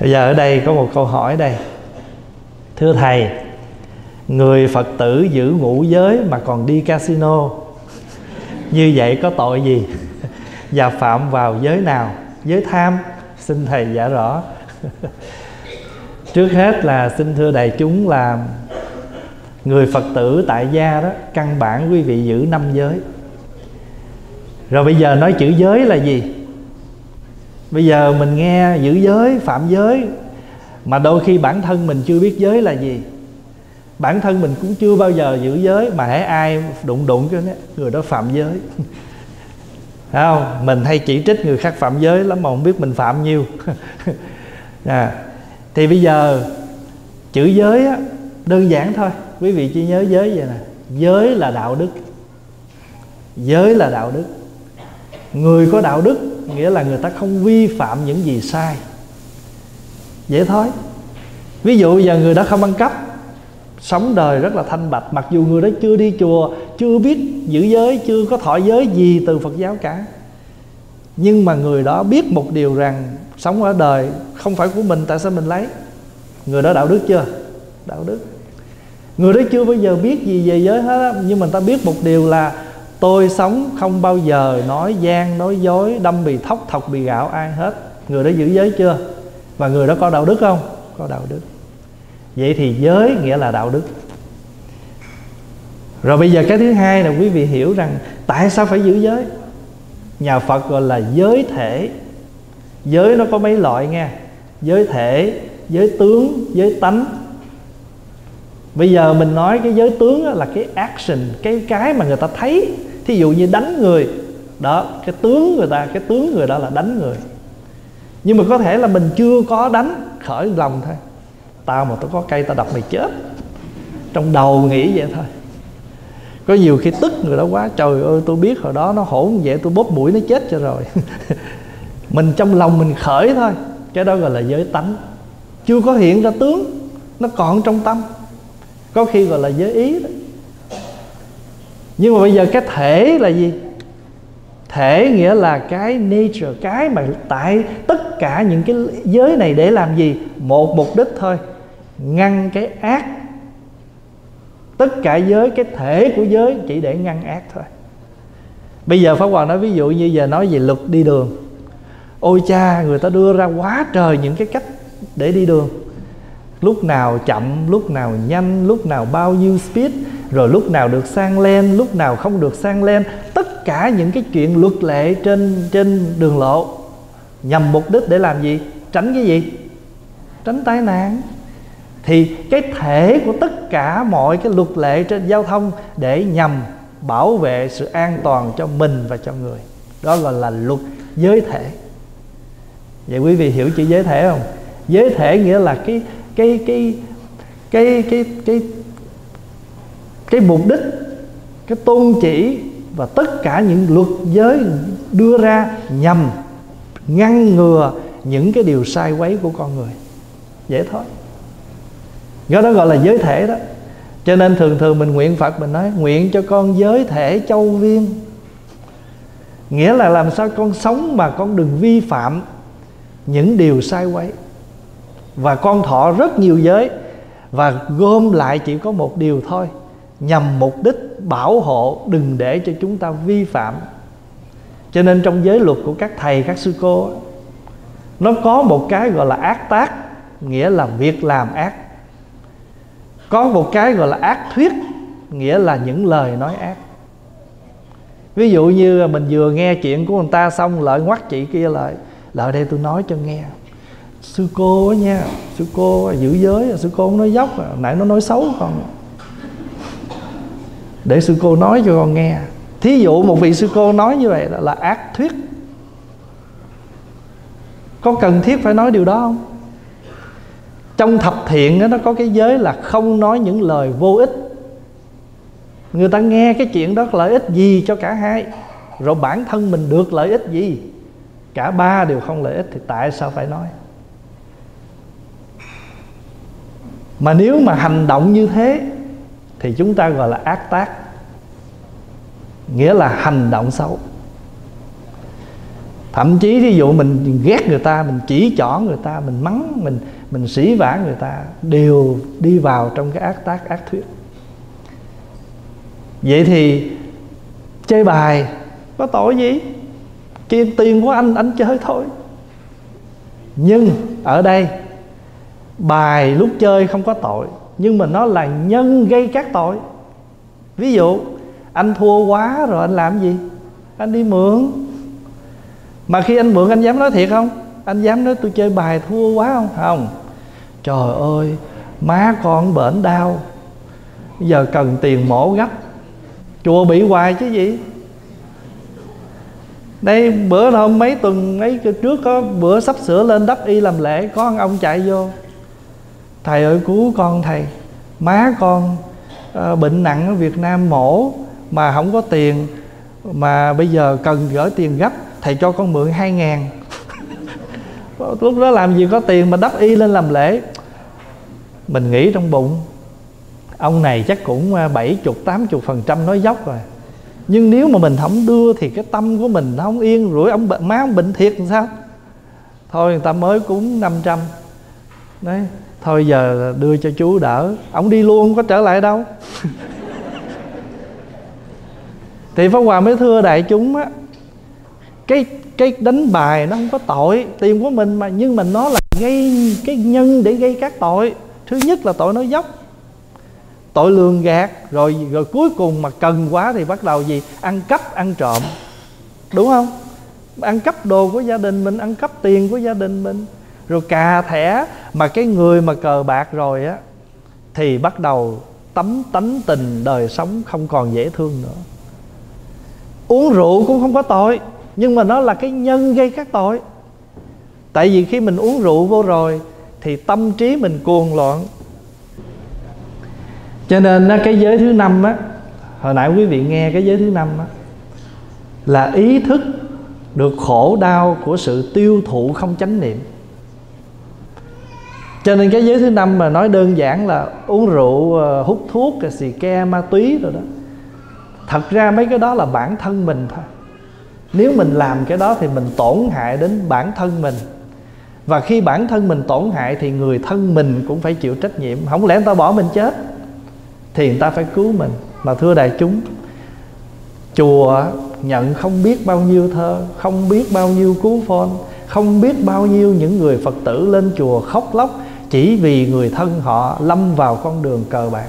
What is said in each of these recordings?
Bây giờ ở đây có một câu hỏi đây: thưa thầy, người Phật tử giữ ngũ giới mà còn đi casino, như vậy có tội gì và phạm vào giới nào? Giới tham, xin thầy giải rõ. Trước hết là xin thưa đại chúng là người Phật tử tại gia đó, căn bản quý vị giữ 5 giới. Rồi bây giờ nói chữ giới là gì? Bây giờ mình nghe giữ giới, phạm giới, mà đôi khi bản thân mình chưa biết giới là gì. Bản thân mình cũng chưa bao giờ giữ giới, mà hễ ai đụng cái đó, người đó phạm giới. Thấy không? Mình hay chỉ trích người khác phạm giới lắm mà không biết mình phạm nhiều. Thì bây giờ chữ giới á, đơn giản thôi, quý vị chỉ nhớ giới vậy nè: giới là đạo đức. Giới là đạo đức. Người có đạo đức nghĩa là người ta không vi phạm những gì sai. Dễ thôi. Ví dụ giờ người đó không ăn cắp, sống đời rất là thanh bạch, mặc dù người đó chưa đi chùa, chưa biết giữ giới, chưa có thọ giới gì từ Phật giáo cả, nhưng mà người đó biết một điều rằng sống ở đời không phải của mình, tại sao mình lấy? Người đó đạo đức chưa? Đạo đức. Người đó chưa bao giờ biết gì về giới hết, nhưng mà người ta biết một điều là tôi sống không bao giờ nói gian, nói dối, đâm bì thóc, thọc bì gạo ai hết. Người đó giữ giới chưa? Và người đó có đạo đức không? Có đạo đức. Vậy thì giới nghĩa là đạo đức. Rồi bây giờ cái thứ hai là quý vị hiểu rằng tại sao phải giữ giới. Nhà Phật gọi là giới thể. Giới nó có mấy loại nha: giới thể, giới tướng, giới tánh. Bây giờ mình nói cái giới tướng là cái action, cái mà người ta thấy. Thí dụ như đánh người đó, cái tướng người ta, cái tướng người đó là đánh người. Nhưng mà có thể là mình chưa có đánh, khởi lòng thôi: tao mà tao có cây tao đập mày chết. Trong đầu nghĩ vậy thôi. Có nhiều khi tức người đó quá: trời ơi, tôi biết hồi đó nó hỗn vậy, tôi bóp mũi nó chết cho rồi. Mình trong lòng mình khởi thôi. Cái đó gọi là giới tánh. Chưa có hiện ra tướng, nó còn trong tâm. Có khi gọi là giới ý đó. Nhưng mà bây giờ cái thể là gì? Thể nghĩa là cái nature, cái mà tại tất cả những cái giới này để làm gì? Một mục đích thôi: ngăn cái ác. Tất cả giới, cái thể của giới chỉ để ngăn ác thôi. Bây giờ Pháp Hòa nói ví dụ như giờ nói về luật đi đường. Ôi cha, người ta đưa ra quá trời những cái cách để đi đường. Lúc nào chậm, lúc nào nhanh, lúc nào bao nhiêu speed, rồi lúc nào được sang len, lúc nào không được sang len. Tất cả những cái chuyện luật lệ trên đường lộ nhằm mục đích để làm gì? Tránh cái gì? Tránh tai nạn. Thì cái thể của tất cả mọi cái luật lệ trên giao thông để nhằm bảo vệ sự an toàn cho mình và cho người. Đó gọi là luật giới thể. Vậy quý vị hiểu chữ giới thể không? Giới thể nghĩa là cái mục đích, cái tôn chỉ và tất cả những luật giới đưa ra nhằm ngăn ngừa những cái điều sai quấy của con người. Dễ thôi. Cái đó gọi là giới thể đó. Cho nên thường thường mình nguyện Phật, mình nói: nguyện cho con giới thể châu viên. Nghĩa là làm sao con sống mà con đừng vi phạm những điều sai quấy. Và con thọ rất nhiều giới, và gom lại chỉ có một điều thôi: nhằm mục đích bảo hộ, đừng để cho chúng ta vi phạm. Cho nên trong giới luật của các thầy, các sư cô, nó có một cái gọi là ác tác, nghĩa là việc làm ác. Có một cái gọi là ác thuyết, nghĩa là những lời nói ác. Ví dụ như mình vừa nghe chuyện của người ta xong, lại ngoắt chị kia lại: lại đây tôi nói cho nghe, sư cô á nha, sư cô giữ giới, sư cô không nói dốc, nãy nó nói xấu con, để sư cô nói cho con nghe. Thí dụ một vị sư cô nói như vậy là ác thuyết. Có cần thiết phải nói điều đó không? Trong thập thiện đó, nó có cái giới là không nói những lời vô ích. Người ta nghe cái chuyện đó lợi ích gì cho cả hai, rồi bản thân mình được lợi ích gì? Cả ba đều không lợi ích thì tại sao phải nói? Mà nếu mà hành động như thế thì chúng ta gọi là ác tác, nghĩa là hành động xấu. Thậm chí ví dụ mình ghét người ta, mình chỉ trỏ người ta, mình mắng, mình sỉ vả người ta, đều đi vào trong cái ác tác ác thuyết. Vậy thì chơi bài có tội gì? Kiếm tiền của anh chơi thôi. Nhưng ở đây bài lúc chơi không có tội, nhưng mà nó là nhân gây các tội. Ví dụ anh thua quá rồi anh làm gì? Anh đi mượn. Mà khi anh mượn anh dám nói thiệt không? Anh dám nói tôi chơi bài thua quá không? Không. Trời ơi, má con bệnh đau, giờ cần tiền mổ gấp, chùa bị hoài chứ gì. Đây bữa hôm mấy tuần ấy trước có bữa sắp sửa lên đắp y làm lễ, có ông chạy vô: thầy ơi cứu con thầy, má con bệnh nặng ở Việt Nam mổ mà không có tiền, mà bây giờ cần gửi tiền gấp, thầy cho con mượn 2.000. Lúc đó làm gì có tiền mà đắp y lên làm lễ. Mình nghĩ trong bụng ông này chắc cũng 70-80% nói dốc rồi. Nhưng nếu mà mình không đưa thì cái tâm của mình nó không yên, rủi ông má ông bệnh thiệt làm sao. Thôi người ta mới cúng 500 đấy, thôi giờ đưa cho chú đỡ. Ông đi luôn, không có trở lại đâu. Thì Pháp Hòa mới thưa đại chúng á, cái đánh bài nó không có tội, tiền của mình mà, nhưng mà nó là gây cái nhân để gây các tội. Thứ nhất là tội nói dốc, tội lường gạt, rồi cuối cùng mà cần quá thì bắt đầu gì? Ăn cắp, ăn trộm, đúng không? Ăn cắp đồ của gia đình mình, ăn cắp tiền của gia đình mình, rồi cà thẻ. Mà cái người mà cờ bạc rồi á thì bắt đầu tánh tình đời sống không còn dễ thương nữa. Uống rượu cũng không có tội, nhưng mà nó là cái nhân gây các tội. Tại vì khi mình uống rượu vô rồi thì tâm trí mình cuồng loạn. Cho nên cái giới thứ 5 á, hồi nãy quý vị nghe cái giới thứ 5 á, là ý thức được khổ đau của sự tiêu thụ không chánh niệm. Cho nên cái giới thứ 5 mà nói đơn giản là uống rượu, hút thuốc, xì ke, ma túy rồi đó, thật ra mấy cái đó là bản thân mình thôi. Nếu mình làm cái đó thì mình tổn hại đến bản thân mình. Và khi bản thân mình tổn hại thì người thân mình cũng phải chịu trách nhiệm. Không lẽ người ta bỏ mình chết thì người ta phải cứu mình. Mà thưa đại chúng, chùa nhận không biết bao nhiêu thơ, không biết bao nhiêu cú phone, không biết bao nhiêu những người Phật tử lên chùa khóc lóc chỉ vì người thân họ lâm vào con đường cờ bạc,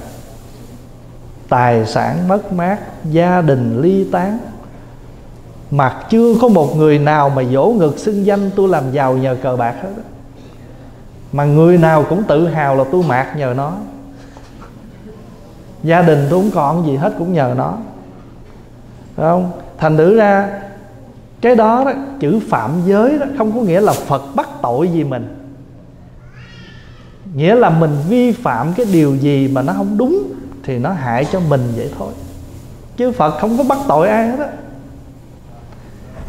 tài sản mất mát, gia đình ly tán, mà chưa có một người nào mà vỗ ngực xưng danh tôi làm giàu nhờ cờ bạc hết. Mà người nào cũng tự hào là tôi mạt nhờ nó, gia đình tôi không còn gì hết cũng nhờ nó. Phải không? Thành thử ra cái đó, đó chữ phạm giới đó không có nghĩa là Phật bắt tội gì mình, nghĩa là mình vi phạm cái điều gì mà nó không đúng thì nó hại cho mình vậy thôi, chứ Phật không có bắt tội ai hết đó.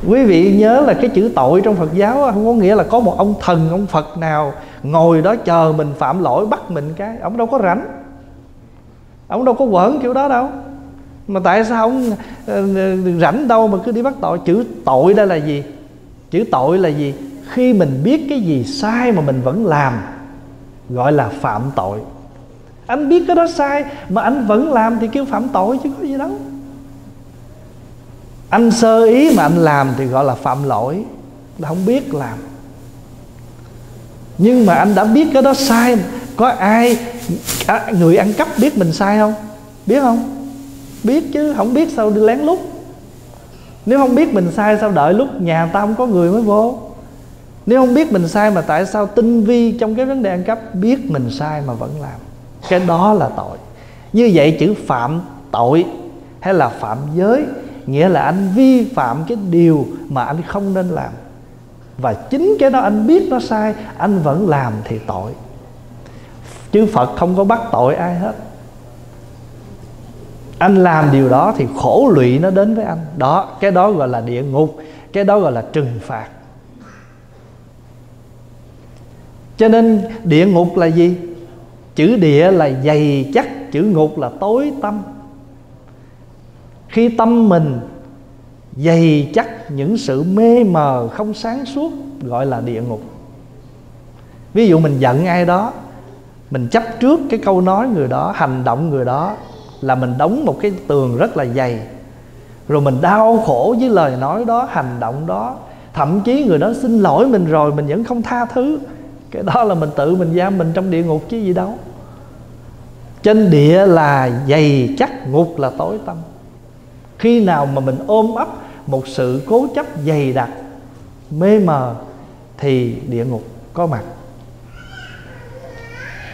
Quý vị nhớ là cái chữ tội trong Phật giáo không có nghĩa là có một ông thần, ông Phật nào ngồi đó chờ mình phạm lỗi bắt mình cái. Ông đâu có rảnh, ông đâu có quẩn kiểu đó đâu. Mà tại sao ông rảnh đâu mà cứ đi bắt tội? Chữ tội đây là gì? Chữ tội là gì? Khi mình biết cái gì sai mà mình vẫn làm, gọi là phạm tội. Anh biết cái đó sai mà anh vẫn làm thì kêu phạm tội chứ có gì đâu. Anh sơ ý mà anh làm thì gọi là phạm lỗi, là không biết làm. Nhưng mà anh đã biết cái đó sai. Có ai người ăn cắp biết mình sai không? Biết không? Biết chứ, không biết sao đi lén lút. Nếu không biết mình sai sao đợi lúc nhà ta không có người mới vô? Nếu không biết mình sai mà tại sao tinh vi trong cái vấn đề ăn cắp? Biết mình sai mà vẫn làm, cái đó là tội. Như vậy chữ phạm tội hay là phạm giới nghĩa là anh vi phạm cái điều mà anh không nên làm, và chính cái đó anh biết nó sai, anh vẫn làm thì tội. Chứ Phật không có bắt tội ai hết. Anh làm điều đó thì khổ lụy nó đến với anh. Đó, cái đó gọi là địa ngục, cái đó gọi là trừng phạt. Cho nên địa ngục là gì? Chữ địa là dày chắc, chữ ngục là tối tâm. Khi tâm mình dày chắc những sự mê mờ không sáng suốt gọi là địa ngục. Ví dụ mình giận ai đó, mình chấp trước cái câu nói người đó, hành động người đó, là mình đóng một cái tường rất là dày. Rồi mình đau khổ với lời nói đó, hành động đó. Thậm chí người đó xin lỗi mình rồi mình vẫn không tha thứ. Cái đó là mình tự mình giam mình trong địa ngục chứ gì đâu. Trên địa là dày chắc, ngục là tối tăm. Khi nào mà mình ôm ấp một sự cố chấp dày đặc, mê mờ thì địa ngục có mặt.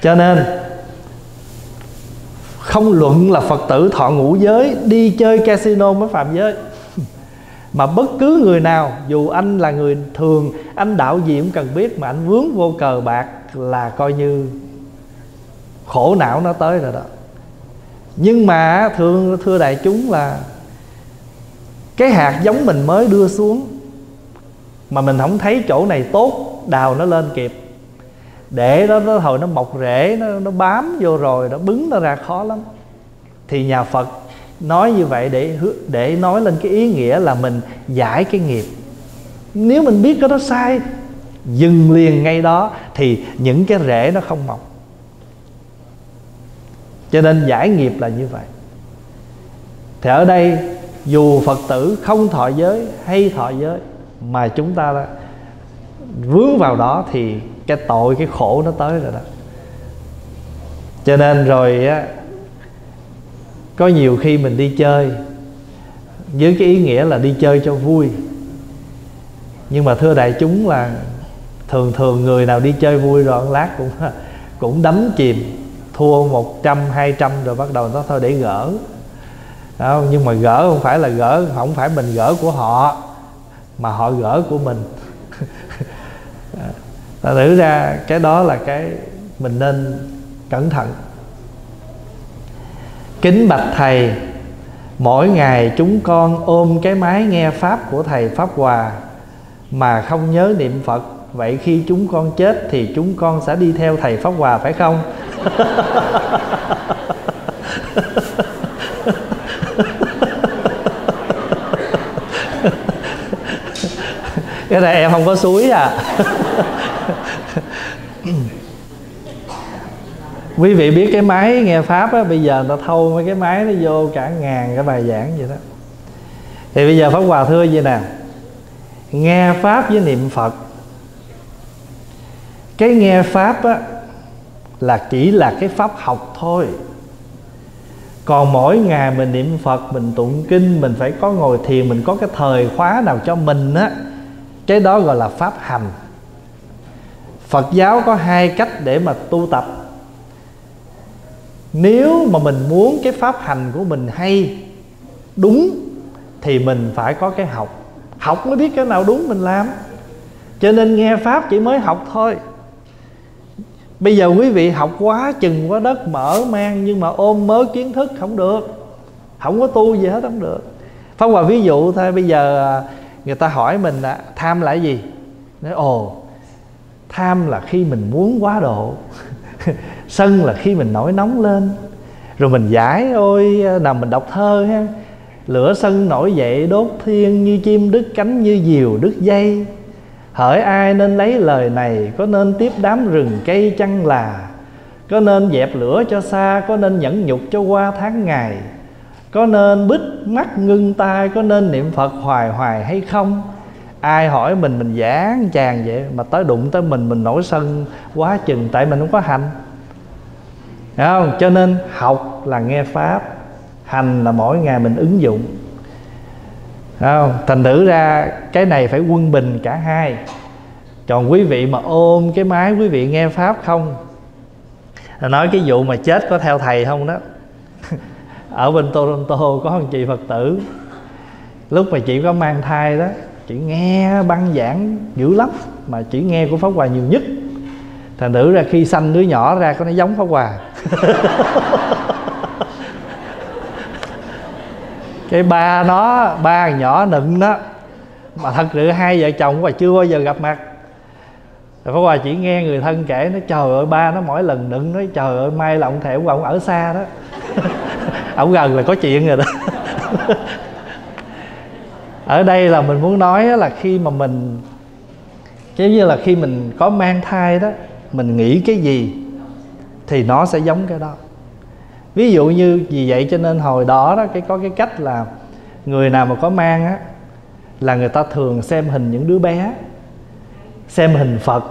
Cho nên không luận là Phật tử thọ ngũ giới, đi chơi casino mới phạm giới, mà bất cứ người nào, dù anh là người thường, anh đạo gì cũng cần biết, mà anh vướng vô cờ bạc là coi như khổ não nó tới rồi đó. Nhưng mà thưa đại chúng là cái hạt giống mình mới đưa xuống mà mình không thấy chỗ này tốt, đào nó lên kịp. Để đó nó hồi nó mọc rễ, nó bám vô rồi, nó bứng nó ra khó lắm. Thì nhà Phật nói như vậy để nói lên cái ý nghĩa là mình giải cái nghiệp. Nếu mình biết cái đó sai, dừng liền ngay đó thì những cái rễ nó không mọc. Cho nên giải nghiệp là như vậy. Thì ở đây dù Phật tử không thọ giới hay thọ giới mà chúng ta đã vướng vào đó thì cái tội, cái khổ nó tới rồi đó. Cho nên rồi á, có nhiều khi mình đi chơi với cái ý nghĩa là đi chơi cho vui. Nhưng mà thưa đại chúng là thường thường người nào đi chơi vui rồi một lát cũng đắm chìm, thua 100, 200 rồi bắt đầu nó thôi để gỡ. Đó, nhưng mà gỡ không phải là gỡ, không phải mình gỡ của họ mà họ gỡ của mình. Thật sự ra cái đó là cái mình nên cẩn thận. Kính bạch Thầy, mỗi ngày chúng con ôm cái máy nghe Pháp của Thầy Pháp Hòa mà không nhớ niệm Phật. Vậy khi chúng con chết thì chúng con sẽ đi theo Thầy Pháp Hòa phải không? Cái này em không có suối à. Quý vị biết cái máy nghe Pháp á, bây giờ nó thâu mấy cái máy nó vô cả ngàn cái bài giảng vậy đó. Thì bây giờ Pháp Hòa thưa vậy nè, nghe Pháp với niệm Phật. Cái nghe Pháp á, là chỉ là cái Pháp học thôi. Còn mỗi ngày mình niệm Phật, mình tụng kinh, mình phải có ngồi thiền, mình có cái thời khóa nào cho mình á, cái đó gọi là Pháp hành. Phật giáo có hai cách để mà tu tập. Nếu mà mình muốn cái pháp hành của mình hay, đúng, thì mình phải có cái học. Học mới biết cái nào đúng mình làm. Cho nên nghe Pháp chỉ mới học thôi. Bây giờ quý vị học quá chừng quá đất, mở mang, nhưng mà ôm mớ kiến thức không được, không có tu gì hết không được. Pháp Hòa ví dụ thôi, bây giờ người ta hỏi mình là tham là gì? Nói ồ, tham là khi mình muốn quá độ. Sân là khi mình nổi nóng lên, rồi mình giải, ôi nào mình đọc thơ ha. Lửa sân nổi dậy đốt thiên, như chim đứt cánh như diều đứt dây. Hỡi ai nên lấy lời này, có nên tiếp đám rừng cây chăng là? Có nên dẹp lửa cho xa, có nên nhẫn nhục cho qua tháng ngày? Có nên bít mắt ngưng tai, có nên niệm Phật hoài hoài hay không? Ai hỏi mình giảng chàng vậy, mà tới đụng tới mình nổi sân quá chừng, tại mình không có hành. Thấy không? Cho nên học là nghe Pháp, hành là mỗi ngày mình ứng dụng. Thấy không? Thành thử ra cái này phải quân bình cả hai. Còn quý vị mà ôm cái máy quý vị nghe Pháp không? Nói cái vụ mà chết có theo thầy không đó. Ở bên Toronto có một chị Phật tử, lúc mà chị có mang thai đó, chị nghe băng giảng dữ lắm, mà chị nghe của Pháp Hòa nhiều nhất. Thành thử ra khi sanh đứa nhỏ ra có nó giống Pháp Hòa. Cái ba nó, ba nhỏ nựng đó, mà thật sự hai vợ chồng Hòa chưa bao giờ gặp mặt. Rồi Pháp Hòa chỉ nghe người thân kể, nó trời ơi ba nó mỗi lần nựng, nói trời ơi may là ông Thẻo Hòa ông ở xa đó. Ông gần là có chuyện rồi đó. Ở đây là mình muốn nói là khi mà mình, giống như là khi mình có mang thai đó, mình nghĩ cái gì thì nó sẽ giống cái đó. Ví dụ như vì vậy cho nên hồi đó đó cái có cái cách là người nào mà có mang á là người ta thường xem hình những đứa bé, xem hình Phật,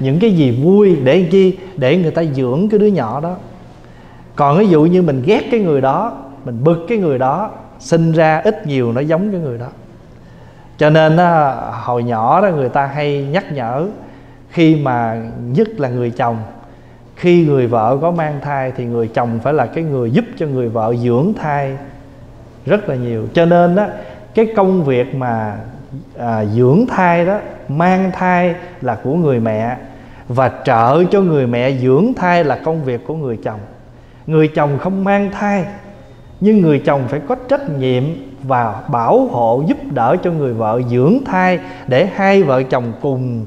những cái gì vui để chi, để người ta dưỡng cái đứa nhỏ đó. Còn ví dụ như mình ghét cái người đó, mình bực cái người đó, sinh ra ít nhiều nó giống cái người đó. Cho nên đó, hồi nhỏ đó người ta hay nhắc nhở, khi mà nhất là người chồng, khi người vợ có mang thai thì người chồng phải là cái người giúp cho người vợ dưỡng thai rất là nhiều. Cho nên đó, cái công việc mà dưỡng thai đó, mang thai là của người mẹ, và trợ cho người mẹ dưỡng thai là công việc của người chồng. Người chồng không mang thai, nhưng người chồng phải có trách nhiệm và bảo hộ giúp đỡ cho người vợ dưỡng thai, để hai vợ chồng cùng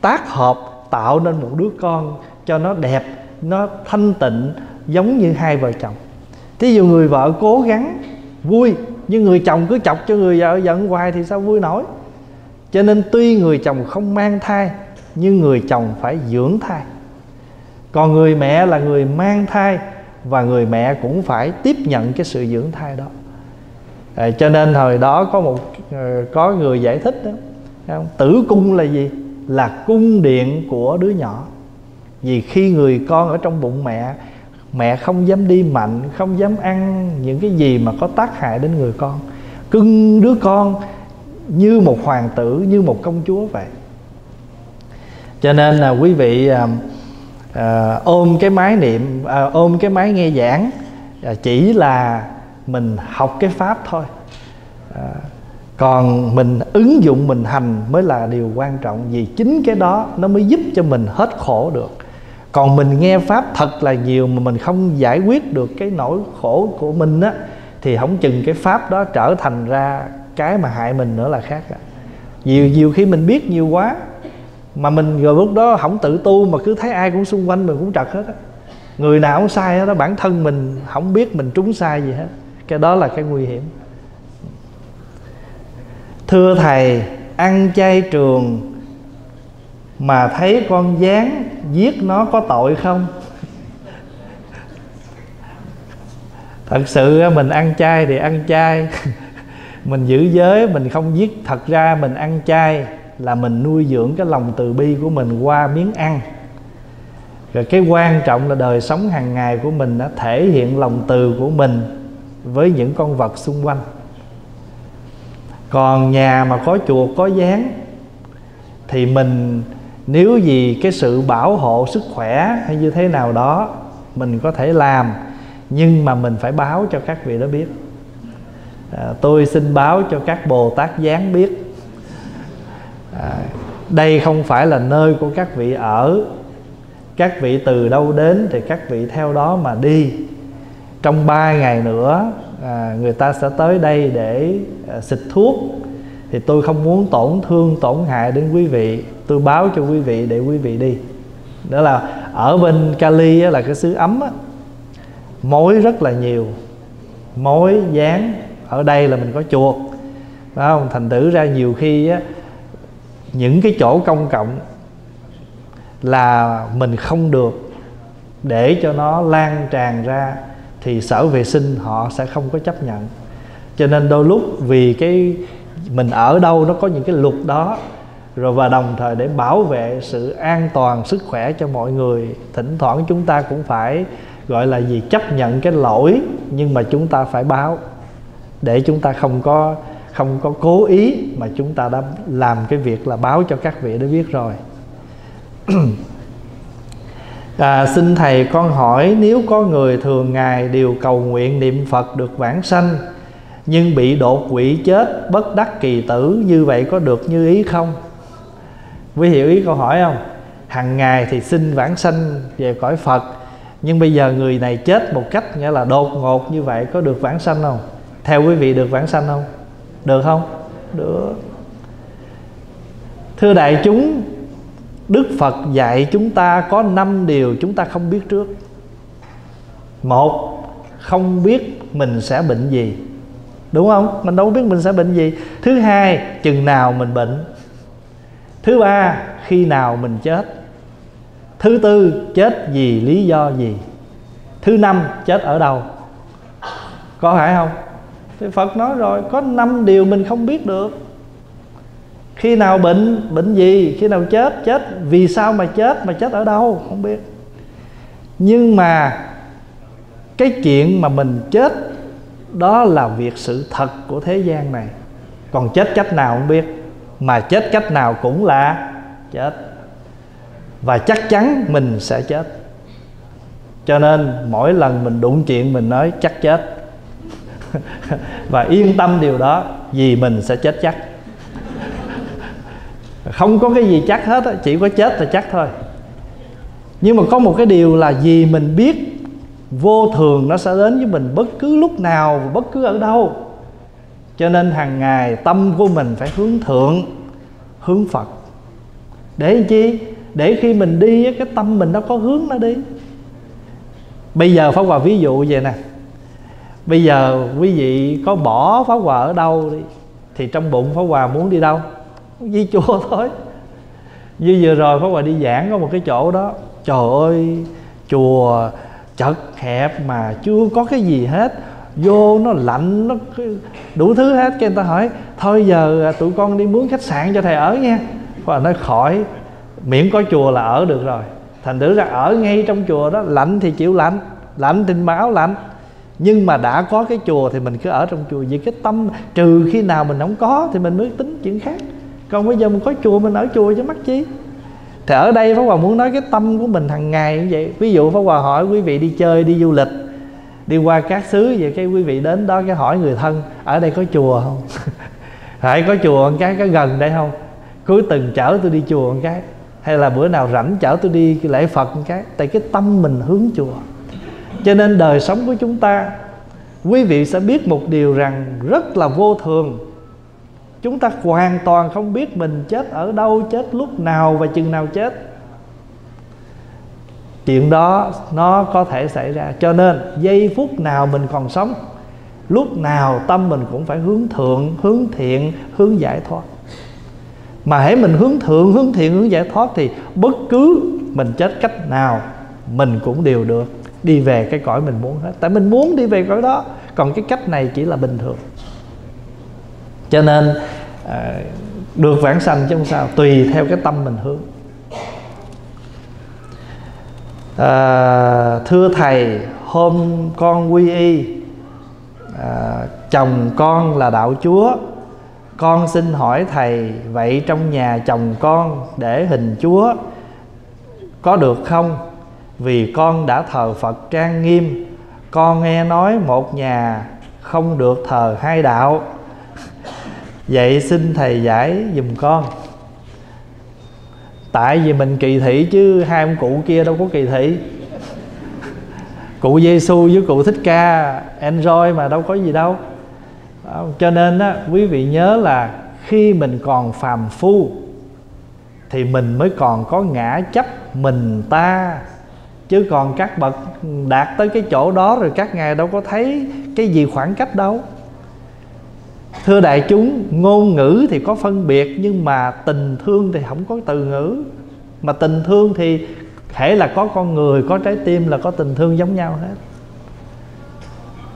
tác hợp tạo nên một đứa con cho nó đẹp, nó thanh tịnh, giống như hai vợ chồng. Thí dụ người vợ cố gắng vui, nhưng người chồng cứ chọc cho người vợ giận hoài thì sao vui nổi. Cho nên tuy người chồng không mang thai, nhưng người chồng phải dưỡng thai. Còn người mẹ là người mang thai, và người mẹ cũng phải tiếp nhận cái sự dưỡng thai đó. Cho nên hồi đó có người giải thích đó, không? Tử cung là gì? Là cung điện của đứa nhỏ. Vì khi người con ở trong bụng mẹ, mẹ không dám đi mạnh, không dám ăn những cái gì mà có tác hại đến người con, cưng đứa con như một hoàng tử, như một công chúa vậy. Cho nên là quý vị ôm cái máy nghe giảng chỉ là mình học cái pháp thôi, còn mình ứng dụng, mình hành mới là điều quan trọng. Vì chính cái đó nó mới giúp cho mình hết khổ được. Còn mình nghe pháp thật là nhiều mà mình không giải quyết được cái nỗi khổ của mình á, thì không chừng cái pháp đó trở thành ra cái mà hại mình nữa là khác. Nhiều khi mình biết nhiều quá mà mình rồi lúc đó không tự tu, mà cứ thấy ai cũng xung quanh mình cũng trật hết á, người nào cũng sai đó, bản thân mình không biết mình trúng sai gì hết. Cái đó là cái nguy hiểm. Thưa thầy, ăn chay trường mà thấy con gián giết nó có tội không? Thật sự mình ăn chay thì ăn chay, mình giữ giới, mình không giết. Thật ra mình ăn chay là mình nuôi dưỡng cái lòng từ bi của mình qua miếng ăn. Rồi cái quan trọng là đời sống hàng ngày của mình đã thể hiện lòng từ của mình với những con vật xung quanh. Còn nhà mà có chuột, có gián thì mình, nếu vì cái sự bảo hộ sức khỏe hay như thế nào đó, mình có thể làm. Nhưng mà mình phải báo cho các vị đó biết. Tôi xin báo cho các Bồ Tát gián biết, đây không phải là nơi của các vị ở. Các vị từ đâu đến thì các vị theo đó mà đi. Trong 3 ngày nữa người ta sẽ tới đây để xịt thuốc. Thì tôi không muốn tổn thương, tổn hại đến quý vị. Tôi báo cho quý vị để quý vị đi. Đó là ở bên Cali là cái xứ ấm á, mối rất là nhiều, mối gián. Ở đây là mình có chuột, phải không? Thành thử ra nhiều khi á, những cái chỗ công cộng là mình không được để cho nó lan tràn ra, thì sở vệ sinh họ sẽ không có chấp nhận. Cho nên đôi lúc vì cái mình ở đâu nó có những cái luật đó rồi, và đồng thời để bảo vệ sự an toàn sức khỏe cho mọi người, thỉnh thoảng chúng ta cũng phải gọi là gì, chấp nhận cái lỗi, nhưng mà chúng ta phải báo để chúng ta không có cố ý, mà chúng ta đã làm cái việc là báo cho các vị đã biết rồi. Xin thầy, con hỏi nếu có người thường ngày đều cầu nguyện niệm Phật được vãng sanh, nhưng bị đột quỵ chết bất đắc kỳ tử, như vậy có được như ý không? Quý hiểu ý câu hỏi không? Hằng ngày thì xin vãng sanh về cõi Phật, nhưng bây giờ người này chết một cách nghĩa là đột ngột như vậy, có được vãng sanh không? Theo quý vị được vãng sanh không? Được không? Được. Thưa đại chúng, Đức Phật dạy chúng ta có 5 điều chúng ta không biết trước. 1. Không biết mình sẽ bệnh gì. đúng không? Mình đâu biết mình sẽ bệnh gì. Thứ hai, chừng nào mình bệnh. Thứ ba, khi nào mình chết. Thứ tư, chết vì lý do gì. Thứ năm, chết ở đâu. Có phải không? Thì Phật nói rồi, có 5 điều mình không biết được. Khi nào bệnh, bệnh gì, khi nào chết, chết vì sao mà chết ở đâu, không biết. Nhưng mà cái chuyện mà mình chết đó là việc sự thật của thế gian này. Còn chết cách nào không biết, mà chết cách nào cũng là chết. Và chắc chắn mình sẽ chết. Cho nên mỗi lần mình đụng chuyện mình nói chắc chết và yên tâm điều đó, vì mình sẽ chết chắc. Không có cái gì chắc hết, chỉ có chết là chắc thôi. Nhưng mà có một cái điều là vì mình biết vô thường nó sẽ đến với mình bất cứ lúc nào và bất cứ ở đâu. Cho nên hàng ngày tâm của mình phải hướng thượng, hướng Phật. Để chi? Để khi mình đi cái tâm mình nó có hướng nó đi. Bây giờ Pháp Hòa ví dụ vậy nè. Bây giờ quý vị có bỏ Pháp Hòa ở đâu đi, thì trong bụng Pháp Hòa muốn đi đâu? Di chùa thôi. Như vừa rồi Pháp Hòa đi giảng có một cái chỗ đó, trời ơi, chùa chật hẹp mà chưa có cái gì hết, vô nó lạnh, nó đủ thứ hết. Cái người ta hỏi thôi giờ tụi con đi mướn khách sạn cho thầy ở nha. Pháp Hòa nói khỏi, miễn có chùa là ở được rồi. Thành thử ra ở ngay trong chùa đó, lạnh thì chịu lạnh, lạnh thì mặc áo lạnh, nhưng mà đã có cái chùa thì mình cứ ở trong chùa. Vì cái tâm, trừ khi nào mình không có thì mình mới tính chuyện khác. Còn bây giờ mình có chùa, mình ở chùa chứ mắc chi. Thì ở đây Pháp Hòa muốn nói cái tâm của mình hàng ngày như vậy. Ví dụ Pháp Hòa hỏi quý vị đi chơi, đi du lịch, đi qua các xứ vậy, cái quý vị đến đó cái hỏi người thân ở đây có chùa không? Hãy có chùa cái gần đây không? Cuối tuần chở tôi đi chùa một cái, hay là bữa nào rảnh chở tôi đi lễ Phật một cái. Tại cái tâm mình hướng chùa. Cho nên đời sống của chúng ta, quý vị sẽ biết một điều rằng rất là vô thường. Chúng ta hoàn toàn không biết mình chết ở đâu, chết lúc nào và chừng nào chết. Chuyện đó nó có thể xảy ra. Cho nên giây phút nào mình còn sống, lúc nào tâm mình cũng phải hướng thượng, hướng thiện, hướng giải thoát. Mà hễ mình hướng thượng, hướng thiện, hướng giải thoát thì bất cứ mình chết cách nào mình cũng đều được đi về cái cõi mình muốn hết. Tại mình muốn đi về cõi đó. Còn cái cách này chỉ là bình thường. Cho nên được vãng sanh chứ không sao, tùy theo cái tâm mình hướng. Thưa thầy, hôm con quy y, chồng con là đạo Chúa. Con xin hỏi thầy, vậy trong nhà chồng con để hình Chúa có được không? Vì con đã thờ Phật trang nghiêm, con nghe nói một nhà không được thờ hai đạo. Vậy xin thầy giải giùm con. Tại vì mình kỳ thị chứ hai ông cụ kia đâu có kỳ thị. Cụ Giê-xu với cụ Thích Ca enjoy mà đâu có gì đâu. Cho nên á, quý vị nhớ là khi mình còn phàm phu thì mình mới còn có ngã chấp mình ta. Chứ còn các bậc đạt tới cái chỗ đó rồi các ngài đâu có thấy cái gì khoảng cách đâu. Thưa đại chúng, ngôn ngữ thì có phân biệt, nhưng mà tình thương thì không có từ ngữ. Mà tình thương thì hễ là có con người, có trái tim là có tình thương giống nhau hết.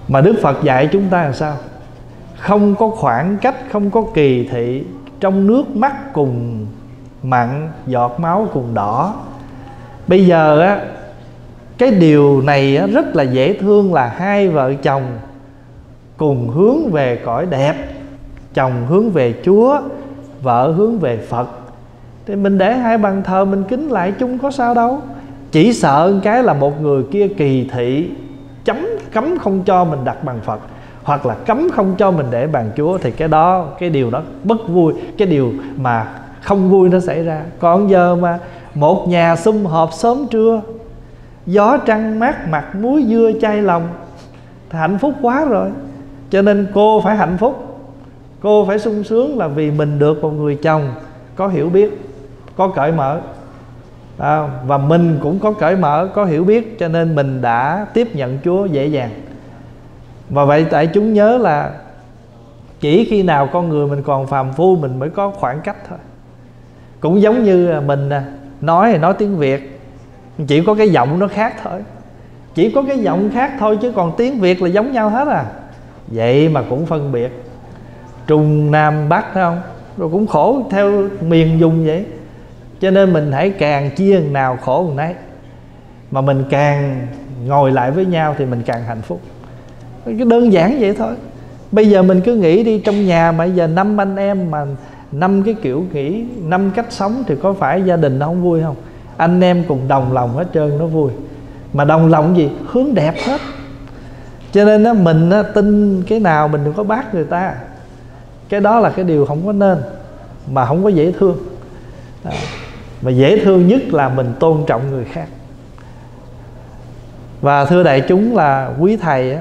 Mà Đức Phật dạy chúng ta làm sao? Không có khoảng cách, không có kỳ thị. Trong nước mắt cùng mặn, giọt máu cùng đỏ. Bây giờ á, cái điều này á, rất là dễ thương là hai vợ chồng cùng hướng về cõi đẹp. Chồng hướng về Chúa, vợ hướng về Phật. Thì mình để hai bàn thờ mình kính lại chung có sao đâu. Chỉ sợ cái là một người kia kỳ thị, cấm không cho mình đặt bàn Phật, hoặc là cấm không cho mình để bàn Chúa. Thì cái đó, cái điều đó bất vui, cái điều mà không vui nó xảy ra. Còn giờ mà một nhà sum họp sớm trưa, gió trăng mát mặt, muối dưa chay lòng, thì hạnh phúc quá rồi. Cho nên cô phải hạnh phúc, cô phải sung sướng là vì mình được một người chồng có hiểu biết, có cởi mở. Và mình cũng có cởi mở, có hiểu biết, cho nên mình đã tiếp nhận Chúa dễ dàng. Và vậy tại chúng nhớ là Chỉ khi nào con người mình còn phàm phu mình mới có khoảng cách thôi. Cũng giống như mình nói thì nói tiếng Việt, chỉ có cái giọng nó khác thôi, chỉ có cái giọng khác thôi, chứ còn tiếng Việt là giống nhau hết à. Vậy mà cũng phân biệt Trung Nam Bắc, phải không? Rồi cũng khổ theo miền dùng vậy. Cho nên mình hãy càng chia nào khổ hơn nấy, mà mình càng ngồi lại với nhau thì mình càng hạnh phúc. Cái đơn giản vậy thôi. Bây giờ mình cứ nghĩ đi, trong nhà mà giờ 5 anh em mà 5 cái kiểu nghĩ, 5 cách sống thì có phải gia đình nó không vui không? Anh em cùng đồng lòng hết trơn nó vui. Mà đồng lòng gì? Hướng đẹp hết. Cho nên đó, mình đó, tin cái nào mình đừng có bác người ta. Cái đó là cái điều không có nên, mà không có dễ thương. Đó. Mà dễ thương nhất là mình tôn trọng người khác. Và thưa đại chúng, là quý thầy á,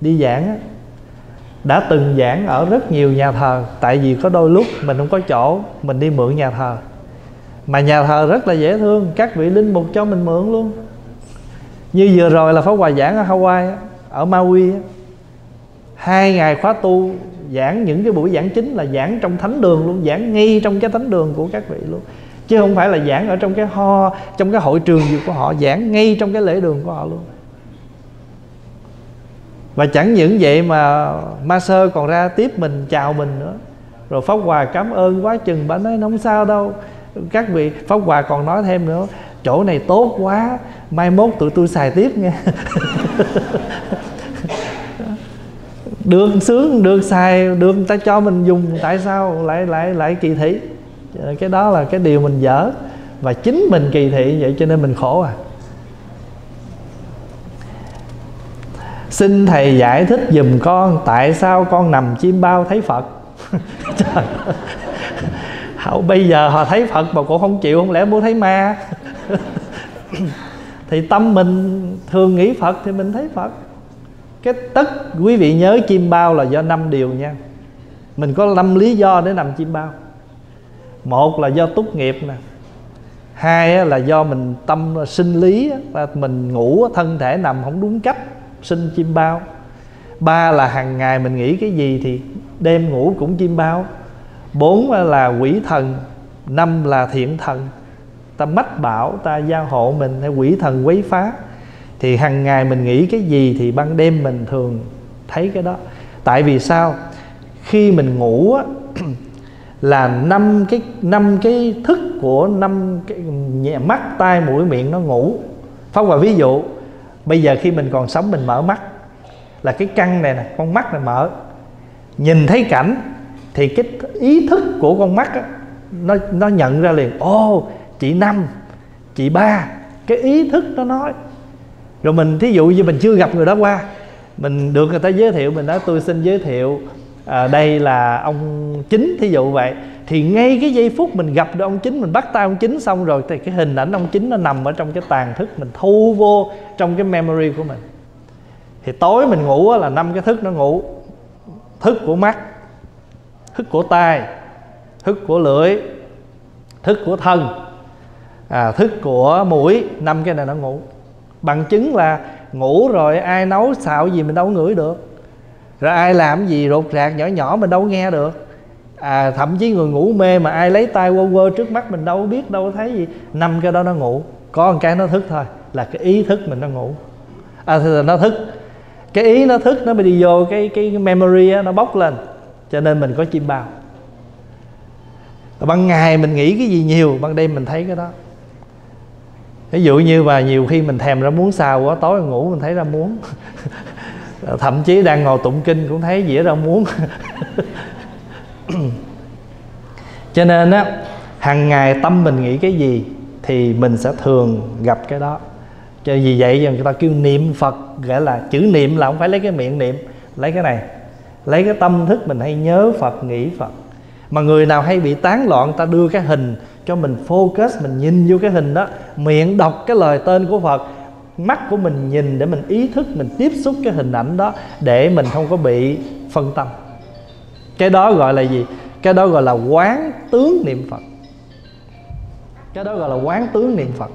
đi giảng á, đã từng giảng ở rất nhiều nhà thờ. Tại vì có đôi lúc mình không có chỗ, mình đi mượn nhà thờ. Mà nhà thờ rất là dễ thương, các vị linh mục cho mình mượn luôn. Như vừa rồi là Pháp Hòa giảng ở Hawaii, ở Maui, 2 ngày khóa tu, giảng những cái buổi giảng chính là giảng trong thánh đường luôn, giảng ngay trong cái thánh đường của các vị luôn, chứ không phải là giảng ở trong cái ho, trong cái hội trường gì của họ, giảng ngay trong cái lễ đường của họ luôn. Và chẳng những vậy mà ma sơ còn ra tiếp mình, chào mình nữa. Rồi Pháp Hòa cảm ơn quá chừng, bà nói không sao đâu các vị. Pháp Hòa còn nói thêm nữa, chỗ này tốt quá, mai mốt tụi tôi xài tiếp nha. Được sướng, được xài, được người ta cho mình dùng, tại sao lại kỳ thị? Cái đó là cái điều mình dở, và chính mình kỳ thị vậy cho nên mình khổ à. Xin thầy giải thích giùm con, tại sao con nằm chiêm bao thấy Phật? Trời ơi, bây giờ họ thấy Phật mà cũng không chịu, không lẽ muốn thấy ma? Thì tâm mình thường nghĩ Phật thì mình thấy Phật. Cái tất, quý vị nhớ chiêm bao là do 5 điều nha. Mình có 5 lý do để nằm chiêm bao. 1 là do túc nghiệp nè. 2 là do mình tâm sinh lý, mình ngủ thân thể nằm không đúng cách, sinh chiêm bao. 3 là hàng ngày mình nghĩ cái gì thì đêm ngủ cũng chiêm bao. 4 là quỷ thần. 5 là thiện thần, ta mách bảo, ta gia hộ mình, hay quỷ thần quấy phá. Thì hàng ngày mình nghĩ cái gì thì ban đêm mình thường thấy cái đó. Tại vì sao? Khi mình ngủ á, là 5 cái thức của 5 cái mắt, tai, mũi, miệng nó ngủ. Pháp Hòa ví dụ, bây giờ khi mình còn sống mình mở mắt, là cái căn này nè, con mắt này mở, nhìn thấy cảnh thì cái ý thức của con mắt á, nó nhận ra liền, ô chị Năm, chị Ba, cái ý thức nó nói. Rồi mình thí dụ như mình chưa gặp người đó qua, mình được người ta giới thiệu, mình nói tôi xin giới thiệu đây là ông Chính, thí dụ vậy. Thì ngay cái giây phút mình gặp được ông Chính, mình bắt tay ông Chính xong rồi thì cái hình ảnh ông Chính nó nằm ở trong cái tàn thức, mình thu vô trong cái memory của mình. Thì tối mình ngủ là 5 cái thức nó ngủ. Thức của mắt, thức của tai, thức của lưỡi, thức của thân, thức của mũi. 5 cái này nó ngủ. Bằng chứng là ngủ rồi ai nấu xạo gì mình đâu ngửi được, rồi ai làm gì rột rạc nhỏ nhỏ mình đâu nghe được, thậm chí người ngủ mê mà ai lấy tay quơ quơ trước mắt mình đâu biết, đâu thấy gì. 5 cái đó nó ngủ. Có một cái nó thức thôi, là cái ý thức mình nó ngủ. Nó thức, cái ý nó thức, nó mới đi vô cái memory đó, nó bốc lên. Cho nên mình có chiêm bao. Ban ngày mình nghĩ cái gì nhiều, ban đêm mình thấy cái đó. Ví dụ như mà nhiều khi mình thèm ra muống xào quá, tối ngủ mình thấy ra muống. Thậm chí đang ngồi tụng kinh cũng thấy dĩa ra muống. Cho nên á, hàng ngày tâm mình nghĩ cái gì thì mình sẽ thường gặp cái đó. Cho vì vậy người ta kêu niệm Phật, gọi là chữ niệm là không phải lấy cái miệng niệm, lấy cái này, lấy cái tâm thức mình hay nhớ Phật, nghĩ Phật. Mà người nào hay bị tán loạn, ta đưa cái hình cho mình focus, mình nhìn vô cái hình đó, miệng đọc cái lời tên của Phật, mắt của mình nhìn để mình ý thức, mình tiếp xúc cái hình ảnh đó để mình không có bị phân tâm. Cái đó gọi là gì? Cái đó gọi là quán tướng niệm Phật. Cái đó gọi là quán tướng niệm Phật.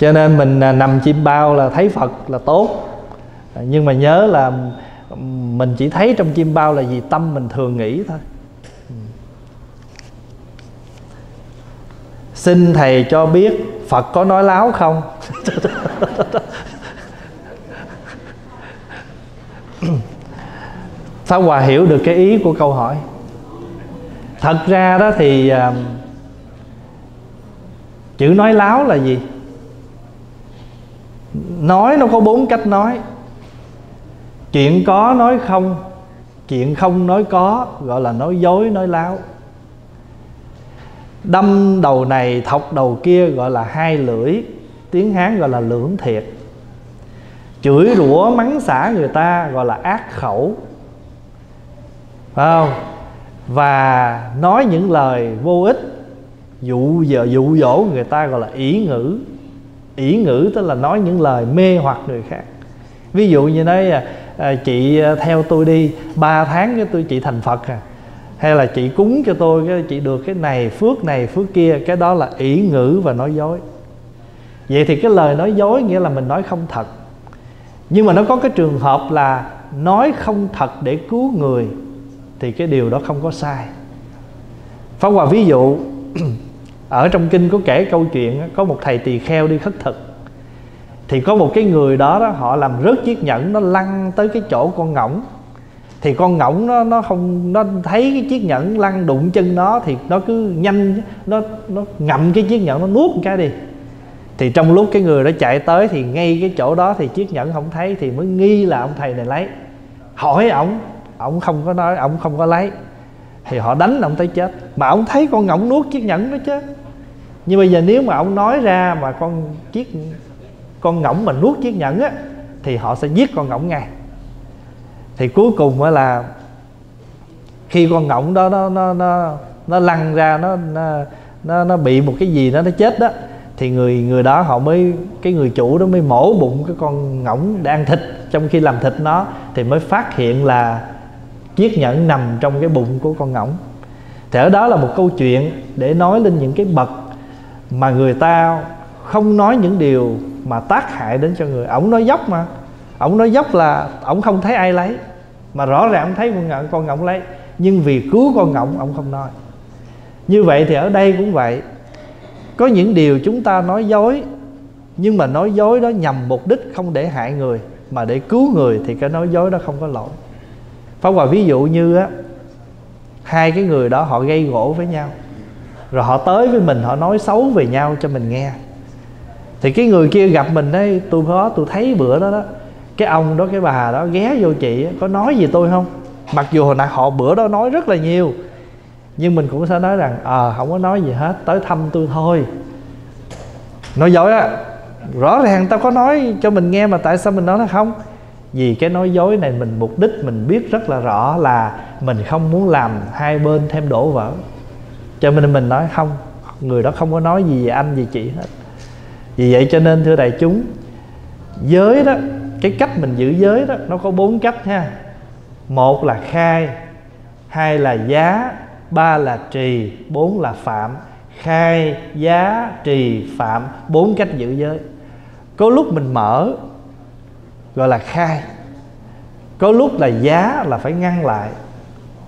Cho nên mình nằm chiêm bao là thấy Phật là tốt. Nhưng mà nhớ là Mình chỉ thấy trong chim bao là vì tâm mình thường nghĩ thôi. Xin thầy cho biết Phật có nói láo không? Pháp Hòa hiểu được cái ý của câu hỏi. Thật ra đó thì chữ nói láo là gì? Nói nó có 4 cách nói. Chuyện có nói không, chuyện không nói có, gọi là nói dối, nói láo. Đâm đầu này thọc đầu kia gọi là hai lưỡi, tiếng Hán gọi là lưỡng thiệt. Chửi rủa mắng xả người ta gọi là ác khẩu, phải không? Và nói những lời vô ích, dụ dỗ người ta gọi là ỷ ngữ. Ỷ ngữ tức là nói những lời mê hoặc người khác. Ví dụ như nói chị theo tôi đi 3 tháng cái tôi chị thành Phật à, hay là chị cúng cho tôi cái chị được cái này phước kia, cái đó là ỷ ngữ và nói dối. Vậy thì cái lời nói dối nghĩa là mình nói không thật. Nhưng mà nó có cái trường hợp là nói không thật để cứu người, thì cái điều đó không có sai. Pháp Hòa ví dụ ở trong kinh có kể câu chuyện có một thầy tỳ kheo đi khất thực, thì có một cái người đó họ làm rớt chiếc nhẫn, nó lăn tới cái chỗ con ngỗng. Thì con ngỗng nó thấy cái chiếc nhẫn lăn đụng chân nó, thì nó cứ nhanh nó ngậm cái chiếc nhẫn, nó nuốt một cái đi. Thì trong lúc cái người đó chạy tới thì ngay cái chỗ đó thì chiếc nhẫn không thấy, thì mới nghi là ông thầy này lấy. Hỏi ổng, ổng không có nói, ổng không có lấy. Thì họ đánh ổng tới chết. Mà ổng thấy con ngỗng nuốt chiếc nhẫn đó chứ. Nhưng bây giờ nếu mà ổng nói ra mà con ngỗng mà nuốt chiếc nhẫn á, thì họ sẽ giết con ngỗng ngay. Thì cuối cùng là khi con ngỗng đó nó lăn ra, nó bị một cái gì đó nó chết đó, thì người đó họ mới, cái người chủ đó mới mổ bụng cái con ngỗng đang ăn thịt, trong khi làm thịt nó thì mới phát hiện là chiếc nhẫn nằm trong cái bụng của con ngỗng. Thì ở đó là một câu chuyện để nói lên những cái bậc mà người ta không nói những điều mà tác hại đến cho người. Ổng nói dốc mà, ổng nói dốc là ổng không thấy ai lấy, mà rõ ràng ổng thấy con ngỗng lấy, nhưng vì cứu con ngỗng ổng không nói. Như vậy thì ở đây cũng vậy, có những điều chúng ta nói dối, nhưng mà nói dối đó nhằm mục đích không để hại người mà để cứu người, thì cái nói dối đó không có lỗi. Pháp Hòa ví dụ như á, hai cái người đó họ gây gỗ với nhau, rồi họ tới với mình họ nói xấu về nhau cho mình nghe. Thì cái người kia gặp mình đấy, tôi thấy bữa đó cái ông đó cái bà đó ghé vô chị có nói gì tôi không, mặc dù hồi nãy họ bữa đó nói rất là nhiều, nhưng mình cũng sẽ nói rằng không có nói gì hết, tới thăm tôi thôi. Nói dối á, rõ ràng tao có nói cho mình nghe mà tại sao mình nói nó không? Vì cái nói dối này mình mục đích mình biết rất là rõ là mình không muốn làm hai bên thêm đổ vỡ, cho nên mình nói không, người đó không có nói gì về anh, về chị hết. Vì vậy cho nên thưa đại chúng, giới đó, cái cách mình giữ giới đó nó có 4 cách ha. 1 là khai, 2 là giá, 3 là trì, 4 là phạm. Khai, giá, trì, phạm, 4 cách giữ giới. Có lúc mình mở gọi là khai, có lúc là giá là phải ngăn lại,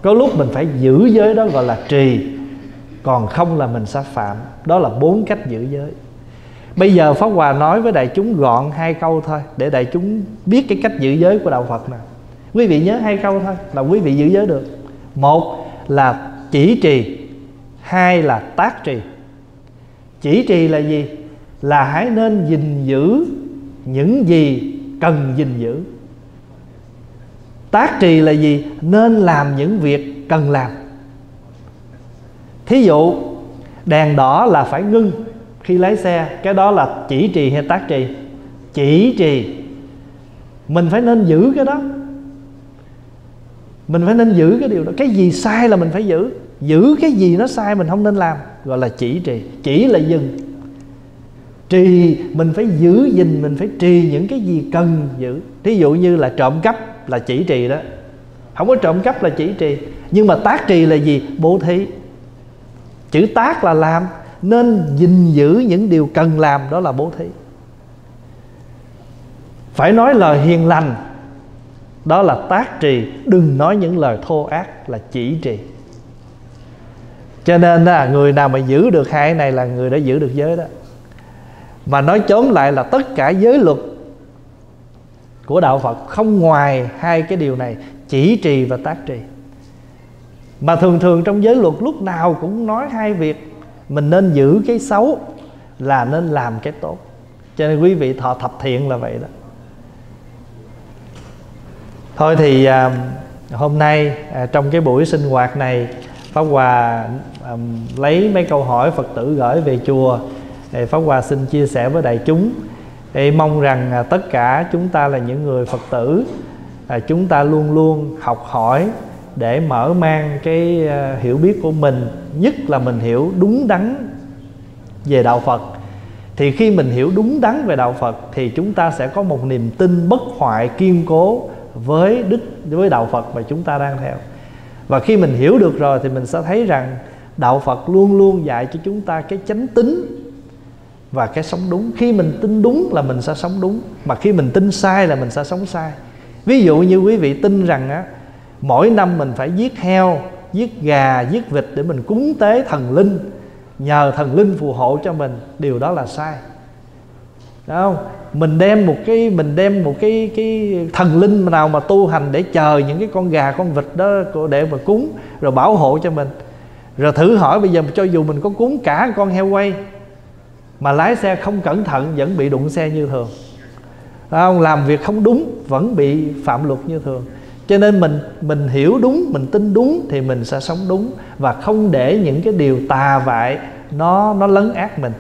có lúc mình phải giữ giới đó gọi là trì, còn không là mình sẽ phạm. Đó là 4 cách giữ giới. Bây giờ Pháp Hòa nói với đại chúng gọn 2 câu thôi, để đại chúng biết cái cách giữ giới của Đạo Phật nè. Quý vị nhớ 2 câu thôi là quý vị giữ giới được. 1 là chỉ trì, 2 là tác trì. Chỉ trì là gì? Là hãy nên gìn giữ những gì cần gìn giữ. Tác trì là gì? Nên làm những việc cần làm. Thí dụ đèn đỏ là phải ngưng khi lái xe, cái đó là chỉ trì hay tác trì? Chỉ trì. Mình phải nên giữ cái đó, mình phải nên giữ cái điều đó. Cái gì sai là mình phải giữ. Giữ cái gì nó sai mình không nên làm, gọi là chỉ trì. Chỉ là dừng, trì mình phải giữ gìn, mình phải trì những cái gì cần giữ. Thí dụ như là trộm cắp là chỉ trì đó, không có trộm cắp là chỉ trì. Nhưng mà tác trì là gì? Bố thí. Chữ tác là làm, nên gìn giữ những điều cần làm, đó là bố thí. Phải nói lời hiền lành, Đó là tác trì, đừng nói những lời thô ác là chỉ trì. Cho nên là người nào mà giữ được hai này là người đã giữ được giới đó. Mà nói chốn lại là tất cả giới luật của đạo Phật không ngoài hai cái điều này: chỉ trì và tác trì. Mà thường thường trong giới luật lúc nào cũng nói hai việc. Mình nên giữ cái xấu là nên làm cái tốt. Cho nên quý vị thọ thập thiện là vậy đó. Thôi thì hôm nay trong cái buổi sinh hoạt này, Pháp Hòa lấy mấy câu hỏi Phật tử gửi về chùa, Pháp Hòa xin chia sẻ với đại chúng. Mong rằng tất cả chúng ta là những người Phật tử, chúng ta luôn luôn học hỏi để mở mang cái hiểu biết của mình. Nhất là mình hiểu đúng đắn về đạo Phật. Thì khi mình hiểu đúng đắn về đạo Phật thì chúng ta sẽ có một niềm tin bất hoại kiên cố với đạo Phật mà chúng ta đang theo. Và khi mình hiểu được rồi thì mình sẽ thấy rằng đạo Phật luôn luôn dạy cho chúng ta cái chánh tín và cái sống đúng. Khi mình tin đúng là mình sẽ sống đúng, mà khi mình tin sai là mình sẽ sống sai. Ví dụ như quý vị tin rằng á, mỗi năm mình phải giết heo, giết gà, giết vịt để mình cúng tế thần linh, nhờ thần linh phù hộ cho mình, điều đó là sai. Đúng không? Mình đem một cái thần linh nào mà tu hành để chờ những cái con gà, con vịt đó để mà cúng rồi bảo hộ cho mình. Rồi thử hỏi bây giờ cho dù mình có cúng cả con heo quay mà lái xe không cẩn thận vẫn bị đụng xe như thường. Đúng không? Làm việc không đúng vẫn bị phạm luật như thường. Cho nên mình hiểu đúng, mình tin đúng thì mình sẽ sống đúng, và không để những cái điều tà vại nó lấn át mình.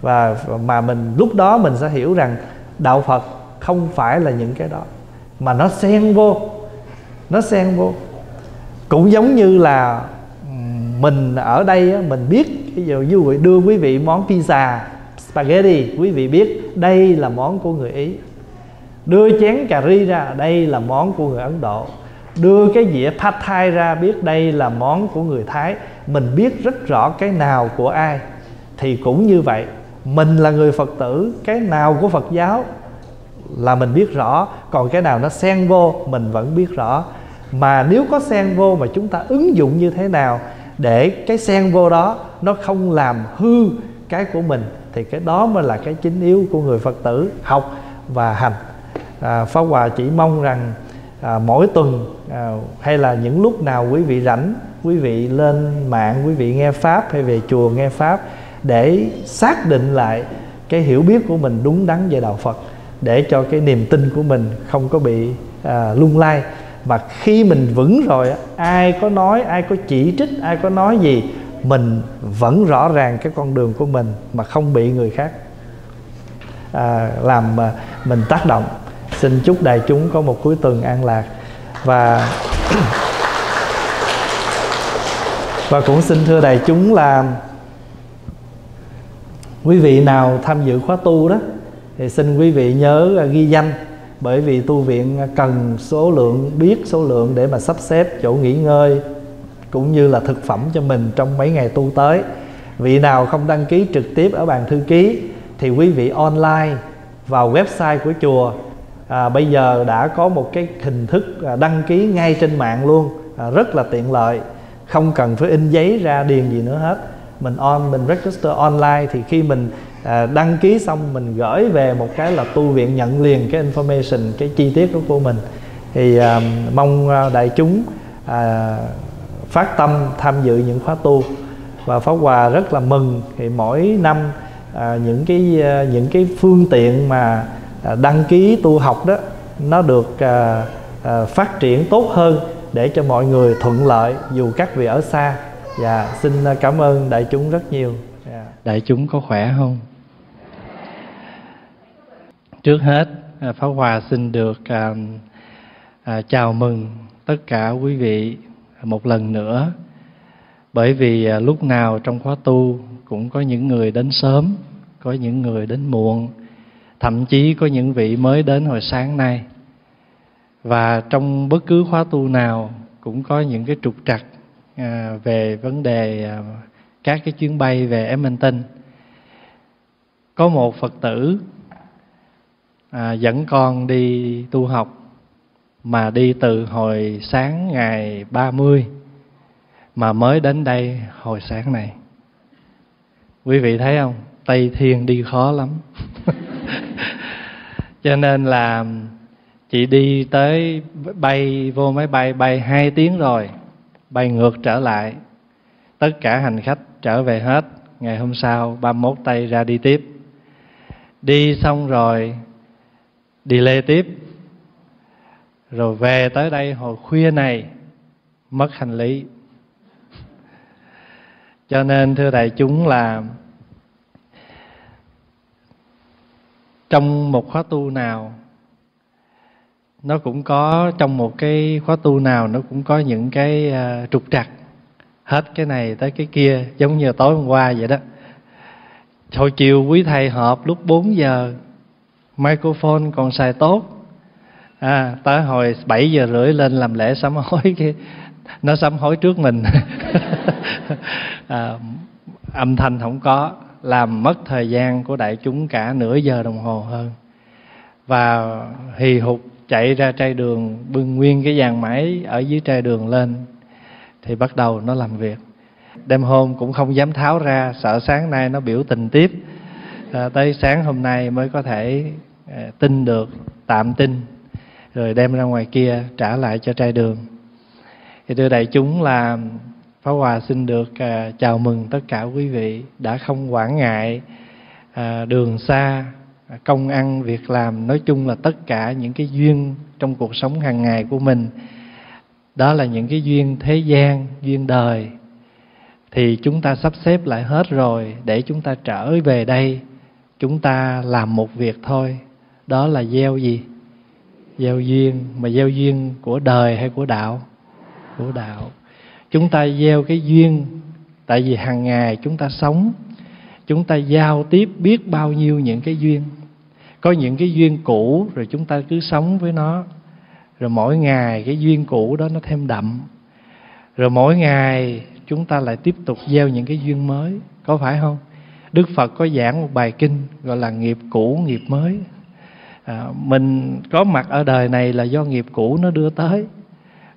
Và mà mình lúc đó mình sẽ hiểu rằng đạo Phật không phải là những cái đó, mà nó xen vô. Nó xen vô. Cũng giống như là mình ở đây mình biết, ví dụ như đưa quý vị món pizza spaghetti, quý vị biết đây là món của người Ý. Đưa chén cà ri ra, đây là món của người Ấn Độ. Đưa cái dĩa pad thai ra, biết đây là món của người Thái. Mình biết rất rõ cái nào của ai. Thì cũng như vậy, mình là người Phật tử, cái nào của Phật giáo là mình biết rõ, còn cái nào nó xen vô mình vẫn biết rõ. Mà nếu có xen vô mà chúng ta ứng dụng như thế nào để cái xen vô đó nó không làm hư cái của mình, thì cái đó mới là cái chính yếu của người Phật tử, học và hành. Pháp Hòa chỉ mong rằng mỗi tuần hay là những lúc nào quý vị rảnh, quý vị lên mạng, quý vị nghe Pháp hay về chùa nghe Pháp, để xác định lại cái hiểu biết của mình đúng đắn về đạo Phật, để cho cái niềm tin của mình không có bị lung lay. Mà khi mình vững rồi, ai có nói, ai có chỉ trích, ai có nói gì, mình vẫn rõ ràng cái con đường của mình, mà không bị người khác làm mình tác động. Xin chúc đại chúng có một cuối tuần an lạc. Và cũng xin thưa đại chúng là quý vị nào tham dự khóa tu đó thì xin quý vị nhớ ghi danh, bởi vì tu viện cần số lượng, biết số lượng để mà sắp xếp chỗ nghỉ ngơi cũng như là thực phẩm cho mình trong mấy ngày tu tới. Vị nào không đăng ký trực tiếp ở bàn thư ký thì quý vị online vào website của chùa. Bây giờ đã có một cái hình thức đăng ký ngay trên mạng luôn, rất là tiện lợi, không cần phải in giấy ra điền gì nữa hết. Mình register online thì khi mình đăng ký xong mình gửi về một cái là tu viện nhận liền cái information, cái chi tiết đó của mình. Thì mong đại chúng phát tâm tham dự những khóa tu. Và Pháp Hòa rất là mừng thì mỗi năm những cái phương tiện mà đăng ký tu học đó nó được phát triển tốt hơn để cho mọi người thuận lợi dù các vị ở xa. Dạ, xin cảm ơn đại chúng rất nhiều. Dạ. Đại chúng có khỏe không? Trước hết, Pháp Hòa xin được chào mừng tất cả quý vị một lần nữa. Bởi vì lúc nào trong khóa tu cũng có những người đến sớm, có những người đến muộn, thậm chí có những vị mới đến hồi sáng nay. Và trong bất cứ khóa tu nào cũng có những cái trục trặc về vấn đề các cái chuyến bay về Edmonton. Có một Phật tử dẫn con đi tu học mà đi từ hồi sáng ngày 30 mà mới đến đây hồi sáng này. Quý vị thấy không? Tây Thiên đi khó lắm. Cho nên là chị đi tới, bay vô máy bay, bay 2 tiếng rồi bay ngược trở lại. Tất cả hành khách trở về hết. Ngày hôm sau 31 Tây ra đi tiếp. Đi xong rồi đi lê tiếp, rồi về tới đây hồi khuya này mất hành lý. Cho nên thưa đại chúng là trong một khóa tu nào nó cũng có, trong một cái khóa tu nào nó cũng có những cái trục trặc, hết cái này tới cái kia. Giống như tối hôm qua vậy đó, hồi chiều quý thầy họp lúc 4 giờ, microphone còn xài tốt, tới hồi 7 giờ rưỡi lên làm lễ sám hối kia, nó sám hối trước mình. Âm thanh không có, làm mất thời gian của đại chúng cả nửa giờ đồng hồ hơn, và hì hục chạy ra trai đường, bưng nguyên cái dàn máy ở dưới trai đường lên thì bắt đầu nó làm việc. Đêm hôm cũng không dám tháo ra, sợ sáng nay nó biểu tình tiếp. Tới sáng hôm nay mới có thể tin được, tạm tin, rồi đem ra ngoài kia trả lại cho trai đường. Thì thưa đại chúng là Pháp Hòa xin được chào mừng tất cả quý vị đã không quản ngại đường xa, công ăn, việc làm, nói chung là tất cả những cái duyên trong cuộc sống hàng ngày của mình. Đó là những cái duyên thế gian, duyên đời, thì chúng ta sắp xếp lại hết rồi để chúng ta trở về đây. Chúng ta làm một việc thôi, đó là gieo gì? Gieo duyên. Mà gieo duyên của đời hay của đạo? Của đạo. Chúng ta gieo cái duyên, tại vì hàng ngày chúng ta sống, chúng ta giao tiếp biết bao nhiêu những cái duyên. Có những cái duyên cũ rồi chúng ta cứ sống với nó, rồi mỗi ngày cái duyên cũ đó nó thêm đậm, rồi mỗi ngày chúng ta lại tiếp tục gieo những cái duyên mới, có phải không? Đức Phật có giảng một bài kinh gọi là nghiệp cũ, nghiệp mới. Mình có mặt ở đời này là do nghiệp cũ nó đưa tới,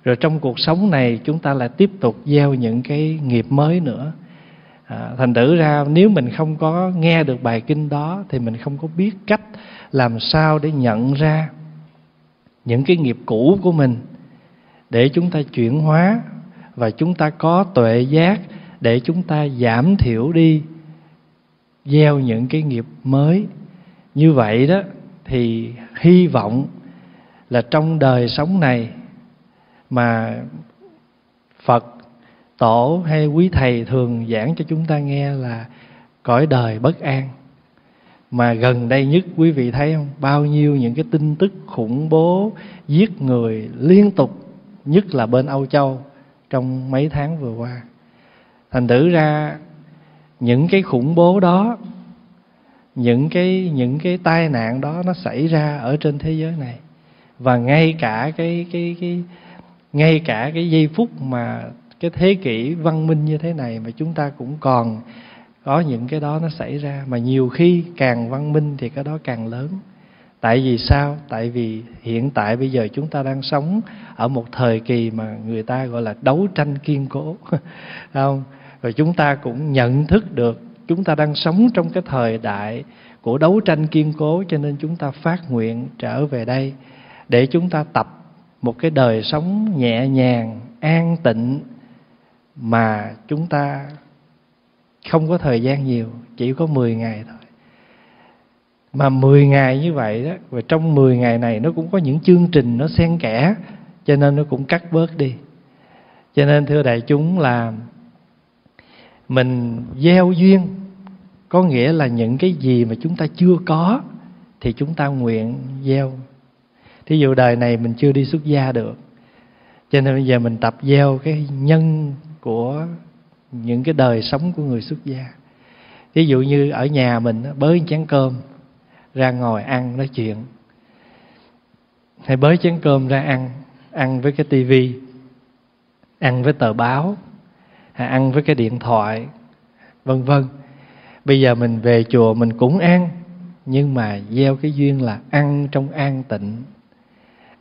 rồi trong cuộc sống này chúng ta lại tiếp tục gieo những cái nghiệp mới nữa. Thành thử ra nếu mình không có nghe được bài kinh đó thì mình không có biết cách làm sao để nhận ra những cái nghiệp cũ của mình, để chúng ta chuyển hóa và chúng ta có tuệ giác để chúng ta giảm thiểu đi, gieo những cái nghiệp mới. Như vậy đó thì hy vọng là trong đời sống này mà Phật, Tổ hay quý thầy thường giảng cho chúng ta nghe là cõi đời bất an. Mà gần đây nhất quý vị thấy không? Bao nhiêu những cái tin tức khủng bố, giết người liên tục, nhất là bên Âu Châu trong mấy tháng vừa qua. Thành thử ra những cái khủng bố đó, những cái tai nạn đó nó xảy ra ở trên thế giới này. Và ngay cả cái giây phút mà cái thế kỷ văn minh như thế này mà chúng ta cũng còn có những cái đó nó xảy ra. Mà nhiều khi càng văn minh thì cái đó càng lớn. Tại vì sao? Tại vì hiện tại bây giờ chúng ta đang sống ở một thời kỳ mà người ta gọi là đấu tranh kiên cố. Không? Rồi chúng ta cũng nhận thức được chúng ta đang sống trong cái thời đại của đấu tranh kiên cố, cho nên chúng ta phát nguyện trở về đây để chúng ta tập một cái đời sống nhẹ nhàng, an tịnh, mà chúng ta không có thời gian nhiều, chỉ có 10 ngày thôi. Mà 10 ngày như vậy đó, và trong 10 ngày này nó cũng có những chương trình nó xen kẽ, cho nên nó cũng cắt bớt đi. Cho nên thưa đại chúng là mình gieo duyên, có nghĩa là những cái gì mà chúng ta chưa có thì chúng ta nguyện gieo. Thí dụ đời này mình chưa đi xuất gia được, cho nên bây giờ mình tập gieo cái nhân của những cái đời sống của người xuất gia. Ví dụ như ở nhà mình bới chén cơm ra ngồi ăn nói chuyện, hay bới chén cơm ra ăn, ăn với cái tivi, ăn với tờ báo, hay ăn với cái điện thoại, vân vân. Bây giờ mình về chùa mình cũng ăn, nhưng mà gieo cái duyên là ăn trong an tịnh,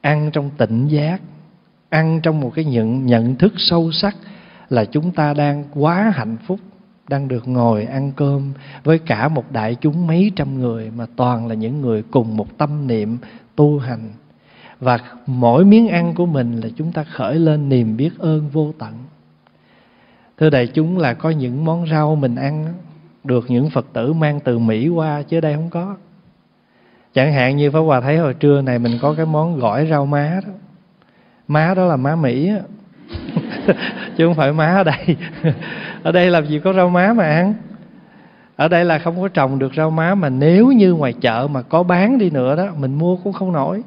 ăn trong tỉnh giác, ăn trong một cái nhận thức sâu sắc là chúng ta đang quá hạnh phúc, đang được ngồi ăn cơm với cả một đại chúng mấy trăm người mà toàn là những người cùng một tâm niệm tu hành. Và mỗi miếng ăn của mình là chúng ta khởi lên niềm biết ơn vô tận. Thưa đại chúng, là có những món rau mình ăn được những Phật tử mang từ Mỹ qua chứ đây không có. Chẳng hạn như Pháp Hòa thấy hồi trưa này mình có cái món gỏi rau má đó. Má đó là má Mỹ á. Chứ không phải má ở đây. Ở đây làm gì có rau má mà ăn. Ở đây là không có trồng được rau má, mà nếu như ngoài chợ mà có bán đi nữa đó, mình mua cũng không nổi.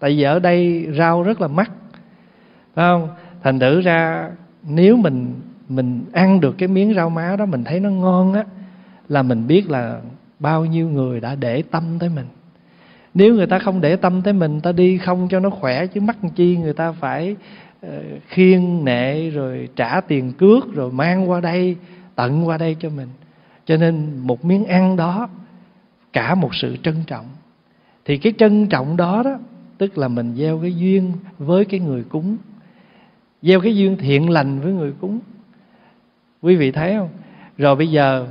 Tại vì ở đây rau rất là mắc, phải không? Thành thử ra nếu mình ăn được cái miếng rau má đó, mình thấy nó ngon á, là mình biết là bao nhiêu người đã để tâm tới mình. Nếu người ta không để tâm tới mình, ta đi không cho nó khỏe, chứ mắc chi người ta phải khiêng nệ rồi trả tiền cước rồi mang qua đây, tận qua đây cho mình. Cho nên một miếng ăn đó cả một sự trân trọng. Thì cái trân trọng đó đó, tức là mình gieo cái duyên với cái người cúng, gieo cái duyên thiện lành với người cúng. Quý vị thấy không? Rồi bây giờ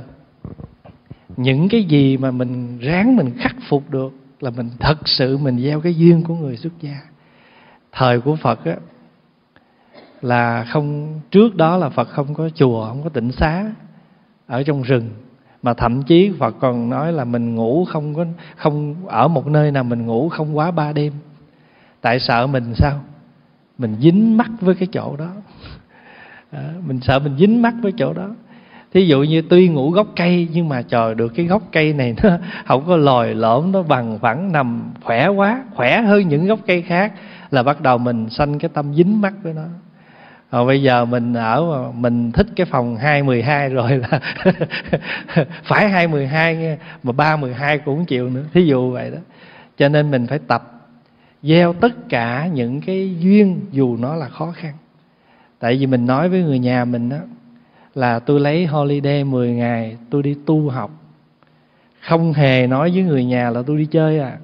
những cái gì mà mình ráng mình khắc phục được là mình thật sự mình gieo cái duyên của người xuất gia. Thời của Phật á, là không, trước đó là Phật không có chùa, không có tịnh xá, ở trong rừng. Mà thậm chí Phật còn nói là mình ngủ ở một nơi nào mình ngủ không quá 3 đêm. Tại sợ mình sao? Mình dính mắc với cái chỗ đó. Mình sợ mình dính mắc với chỗ đó. Thí dụ như tuy ngủ gốc cây, nhưng mà trời, được cái gốc cây này nó không có lồi lõm, nó bằng phẳng nằm khỏe quá, khỏe hơn những gốc cây khác, là bắt đầu mình sanh cái tâm dính mắc với nó. Rồi bây giờ mình thích cái phòng 212 rồi là phải 212 mà 312 cũng không chịu nữa, thí dụ vậy đó. Cho nên mình phải tập gieo tất cả những cái duyên dù nó là khó khăn. Tại vì mình nói với người nhà mình đó, là tôi lấy holiday 10 ngày tôi đi tu học. Không hề nói với người nhà là tôi đi chơi à.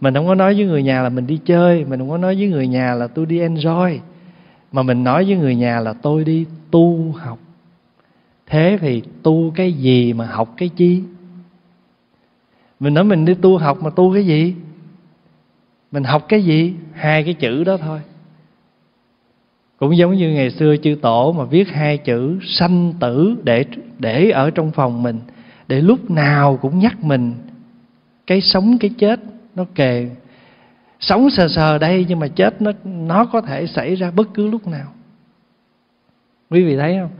Mình không có nói với người nhà là mình đi chơi, mình không có nói với người nhà là tôi đi enjoy, mà mình nói với người nhà là tôi đi tu học. Thế thì tu cái gì mà học cái chi? Mình nói mình đi tu học mà tu cái gì? Mình học cái gì? 2 cái chữ đó thôi. Cũng giống như ngày xưa chư tổ mà viết 2 chữ sanh tử để ở trong phòng mình, để lúc nào cũng nhắc mình cái sống cái chết nó kề. Sống sờ sờ đây, nhưng mà chết nó có thể xảy ra bất cứ lúc nào. Quý vị thấy không?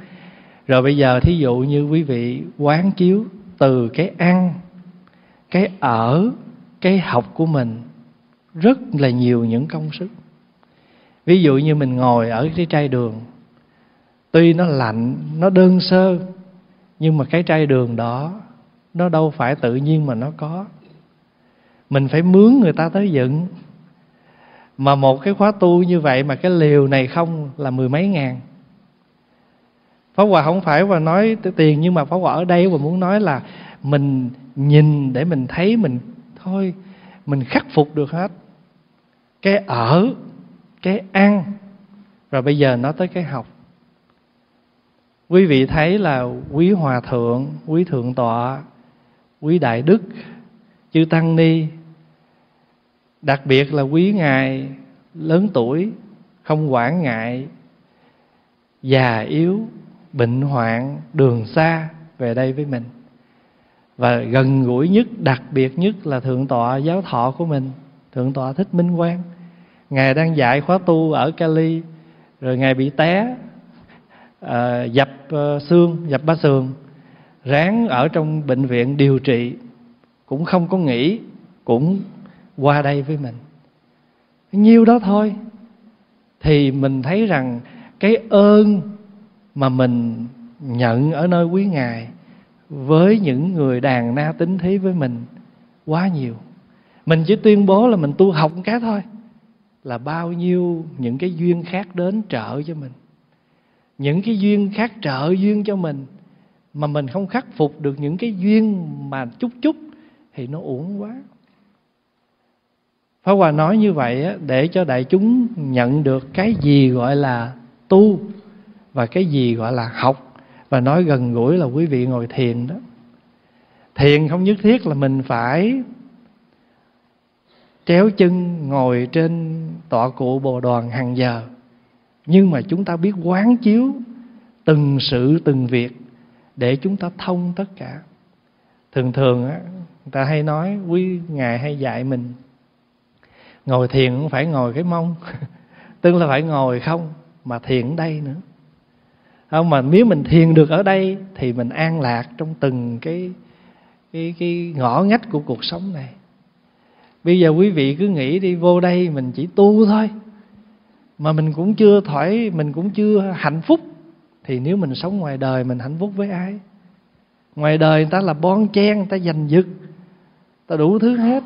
Rồi bây giờ thí dụ như quý vị quán chiếu từ cái ăn, cái ở, cái học của mình rất là nhiều những công sức. Ví dụ như mình ngồi ở cái trai đường, tuy nó lạnh, nó đơn sơ, nhưng mà cái trai đường đó nó đâu phải tự nhiên mà nó có. Mình phải mướn người ta tới dựng. Mà một cái khóa tu như vậy mà cái liều này không là 10 mấy ngàn. Pháp Hòa không phải và nói tiền, nhưng mà Pháp Hòa ở đây và muốn nói là mình nhìn để mình thấy mình thôi, mình khắc phục được hết. Cái ở, cái ăn, rồi bây giờ nó tới cái học. Quý vị thấy là quý hòa thượng, quý thượng tọa, quý đại đức, chư tăng ni, đặc biệt là quý ngài lớn tuổi, không quản ngại già yếu, bệnh hoạn, đường xa về đây với mình. Và gần gũi nhất, đặc biệt nhất là thượng tọa giáo thọ của mình, thượng tọa Thích Minh Quang. Ngài đang dạy khóa tu ở Cali, rồi ngài bị té, dập ba xương, ráng ở trong bệnh viện điều trị, cũng không có nghỉ, cũng qua đây với mình. Nhiêu đó thôi thì mình thấy rằng cái ơn mà mình nhận ở nơi quý ngài với những người đàn na tín thí với mình quá nhiều. Mình chỉ tuyên bố là mình tu học một cái thôi, là bao nhiêu những cái duyên khác đến trợ cho mình. Những cái duyên khác trợ duyên cho mình, mà mình không khắc phục được những cái duyên mà chút chút thì nó uổng quá. Pháp Hòa nói như vậy để cho đại chúng nhận được cái gì gọi là tu và cái gì gọi là học, và nói gần gũi là quý vị ngồi thiền đó. Thiền không nhất thiết là mình phải tréo chân ngồi trên tọa cụ bồ đoàn hàng giờ, nhưng mà chúng ta biết quán chiếu từng sự từng việc để chúng ta thông tất cả. Thường thường á, người ta hay nói, quý ngài hay dạy mình ngồi thiền cũng phải ngồi cái mông tức là phải ngồi không, mà thiền ở đây nữa không. Mà nếu mình thiền được ở đây thì mình an lạc trong từng cái ngõ ngách của cuộc sống này. Bây giờ quý vị cứ nghĩ đi, vô đây mình chỉ tu thôi mà mình cũng chưa thoải, mình cũng chưa hạnh phúc, thì nếu mình sống ngoài đời mình hạnh phúc với ai? Ngoài đời người ta là bon chen, người ta giành giật, người ta đủ thứ hết.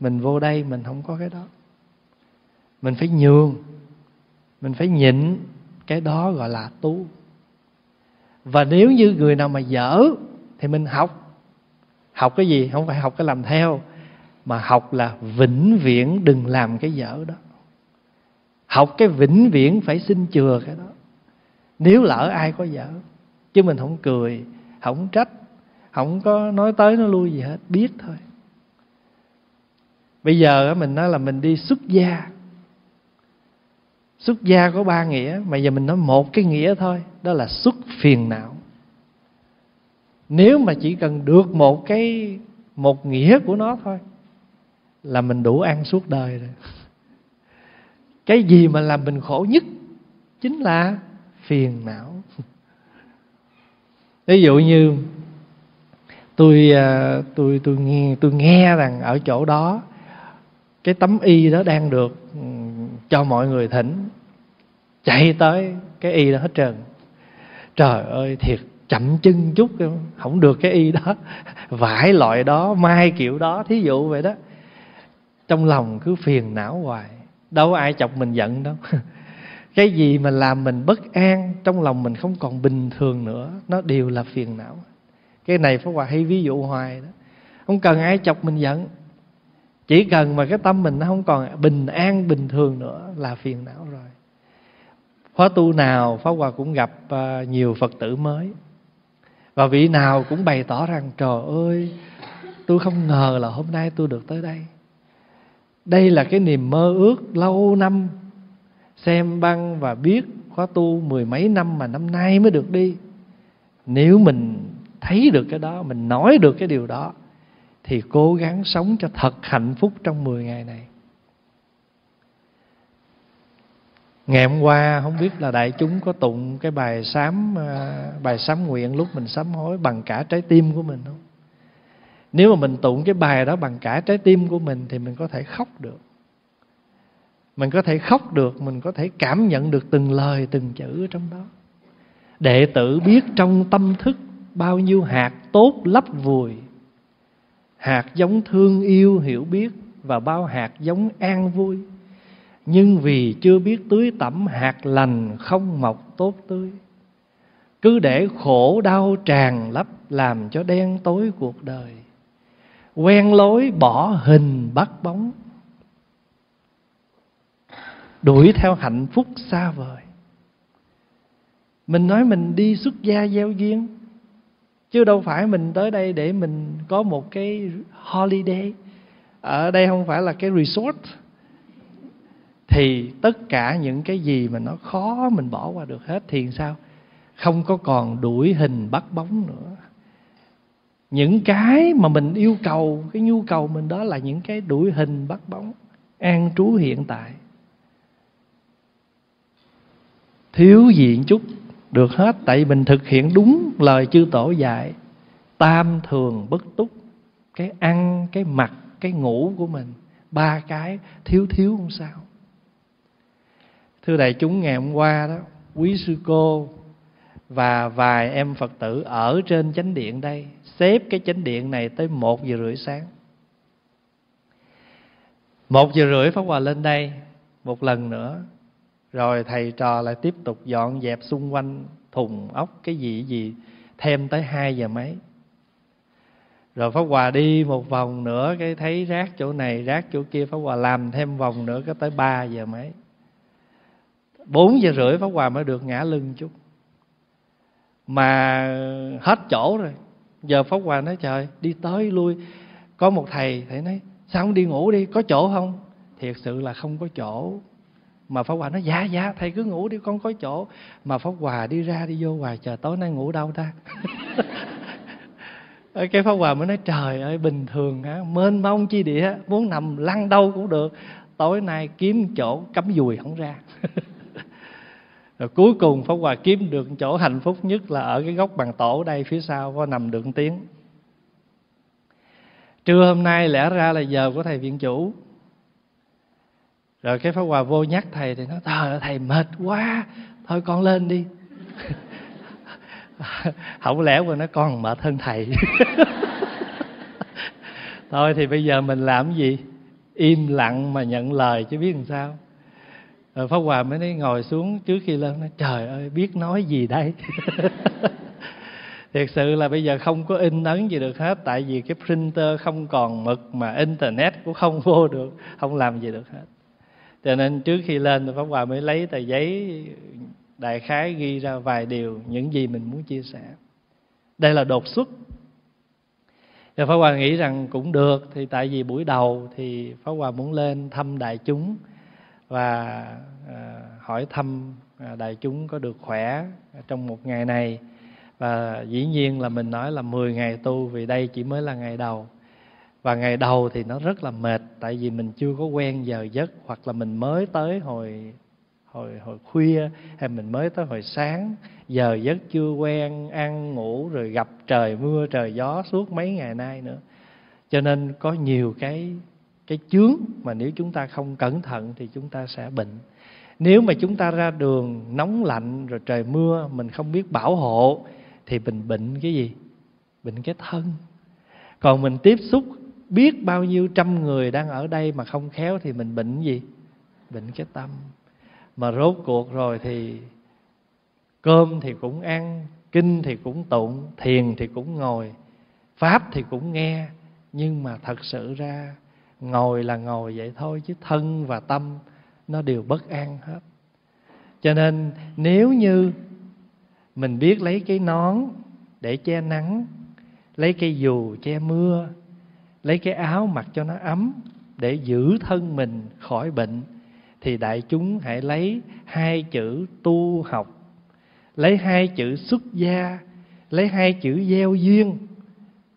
Mình vô đây mình không có cái đó, mình phải nhường, mình phải nhịn, cái đó gọi là tu. Và nếu như người nào mà dở thì mình học. Học cái gì? Không phải học cái làm theo, mà học là vĩnh viễn đừng làm cái dở đó. Học cái vĩnh viễn phải xin chừa cái đó nếu lỡ ai có dở, chứ mình không cười, không trách, không có nói tới nó lui gì hết, biết thôi. Bây giờ mình nói là mình đi xuất gia. Xuất gia có ba nghĩa, mà giờ mình nói một cái nghĩa thôi, đó là xuất phiền não. Nếu mà chỉ cần được một nghĩa của nó thôi là mình đủ ăn suốt đời rồi. Cái gì mà làm mình khổ nhất chính là phiền não. Ví dụ như tôi nghe rằng ở chỗ đó cái tấm y đó đang được cho mọi người thỉnh, chạy tới cái y đó hết trơn. Trời ơi, thiệt chậm chân chút không được cái y đó, vải loại đó, mai kiểu đó, thí dụ vậy đó. Trong lòng cứ phiền não hoài, đâu ai chọc mình giận đâu. Cái gì mà làm mình bất an, trong lòng mình không còn bình thường nữa, nó đều là phiền não. Cái này Pháp Hòa hay ví dụ hoài đó. Không cần ai chọc mình giận, chỉ cần mà cái tâm mình nó không còn bình an bình thường nữa là phiền não rồi. Khóa tu nào Pháp Hòa cũng gặp nhiều Phật tử mới, và vị nào cũng bày tỏ rằng trời ơi, tôi không ngờ là hôm nay tôi được tới đây. Đây là cái niềm mơ ước lâu năm, xem băng và biết khóa tu mười mấy năm mà năm nay mới được đi. Nếu mình thấy được cái đó, mình nói được cái điều đó, thì cố gắng sống cho thật hạnh phúc trong 10 ngày này. Ngày hôm qua không biết là đại chúng có tụng cái bài sám nguyện lúc mình sám hối bằng cả trái tim của mình không? Nếu mà mình tụng cái bài đó bằng cả trái tim của mình thì mình có thể khóc được. Mình có thể khóc được, mình có thể cảm nhận được từng lời từng chữ trong đó. Đệ tử biết trong tâm thức bao nhiêu hạt tốt lấp vùi, hạt giống thương yêu hiểu biết và bao hạt giống an vui. Nhưng vì chưa biết tưới tẩm hạt lành không mọc tốt tươi, cứ để khổ đau tràn lấp làm cho đen tối cuộc đời. Quen lối bỏ hình bắt bóng, đuổi theo hạnh phúc xa vời. Mình nói mình đi xuất gia gieo duyên, chứ đâu phải mình tới đây để mình có một cái holiday. Ở đây không phải là cái resort. Thì tất cả những cái gì mà nó khó mình bỏ qua được hết thì sao? Không có còn đuổi hình bắt bóng nữa. Những cái mà mình yêu cầu, cái nhu cầu mình đó là những cái đuổi hình bắt bóng, an trú hiện tại. Thiếu gì một chút được hết, tại mình thực hiện đúng lời chư tổ dạy, tam thường bất túc, cái ăn, cái mặc, cái ngủ của mình, ba cái thiếu không sao. Thưa đại chúng, ngày hôm qua đó, quý sư cô và vài em Phật tử ở trên chánh điện đây xếp cái chánh điện này tới 1:30 sáng. 1:30 Pháp Hòa lên đây một lần nữa. Rồi thầy trò lại tiếp tục dọn dẹp xung quanh, thùng ốc cái gì thêm tới 2 giờ mấy. Rồi Pháp Hòa đi một vòng nữa, cái thấy rác chỗ này, rác chỗ kia. Pháp Hòa làm thêm vòng nữa, có tới 3 giờ mấy. 4 giờ rưỡi Pháp Hòa mới được ngã lưng chút. Mà hết chỗ rồi. Giờ Pháp Hòa nói trời, đi tới lui. Có một thầy, thầy nói sao không đi ngủ đi, có chỗ không? Thiệt sự là không có chỗ. Mà Pháp Hòa nói dạ, thầy cứ ngủ đi, con có chỗ. Mà Pháp Hòa đi ra đi vô hoài, chờ tối nay ngủ đâu ta? Cái Pháp Hòa mới nói trời ơi, bình thường hả, mênh mông chi địa, muốn nằm lăn đâu cũng được, tối nay kiếm chỗ cắm dùi không ra. Rồi cuối cùng Pháp Hòa kiếm được chỗ hạnh phúc nhất là ở cái góc bàn tổ đây phía sau, có nằm được tiếng. Trưa hôm nay lẽ ra là giờ của thầy viện chủ. Rồi cái Pháp Hòa vô nhắc thầy thì nói thầy mệt quá, thôi con lên đi. Không lẽ mà nó còn mệt hơn thầy. Thôi thì bây giờ mình làm cái gì? Im lặng mà nhận lời chứ biết làm sao. Rồi Pháp Hòa mới ngồi xuống trước khi lên nói trời ơi biết nói gì đây. Thiệt sự là bây giờ không có in ấn gì được hết, tại vì cái printer không còn mực, mà internet cũng không vô được, không làm gì được hết. Cho nên trước khi lên thì Pháp Hòa mới lấy tờ giấy đại khái ghi ra vài điều, những gì mình muốn chia sẻ. Đây là đột xuất. Rồi Pháp Hòa nghĩ rằng cũng được, thì tại vì buổi đầu thì Pháp Hòa muốn lên thăm đại chúng và hỏi thăm đại chúng có được khỏe trong một ngày này. Và dĩ nhiên là mình nói là 10 ngày tu, vì đây chỉ mới là ngày đầu. Và ngày đầu thì nó rất là mệt, tại vì mình chưa có quen giờ giấc, hoặc là mình mới tới hồi khuya, hay mình mới tới hồi sáng, giờ giấc chưa quen, ăn ngủ rồi gặp trời mưa trời gió suốt mấy ngày nay nữa. Cho nên có nhiều cái chướng mà nếu chúng ta không cẩn thận thì chúng ta sẽ bệnh. Nếu mà chúng ta ra đường nóng lạnh rồi trời mưa, mình không biết bảo hộ thì mình bệnh cái gì? Bệnh cái thân. Còn mình tiếp xúc biết bao nhiêu trăm người đang ở đây mà không khéo thì mình bệnh gì? Bệnh cái tâm. Mà rốt cuộc rồi thì cơm thì cũng ăn, kinh thì cũng tụng, thiền thì cũng ngồi, pháp thì cũng nghe. Nhưng mà thật sự ra ngồi là ngồi vậy thôi, chứ thân và tâm nó đều bất an hết. Cho nên nếu như mình biết lấy cái nón để che nắng, lấy cây dù che mưa, lấy cái áo mặc cho nó ấm để giữ thân mình khỏi bệnh, thì đại chúng hãy lấy 2 chữ tu học, lấy 2 chữ xuất gia, lấy 2 chữ gieo duyên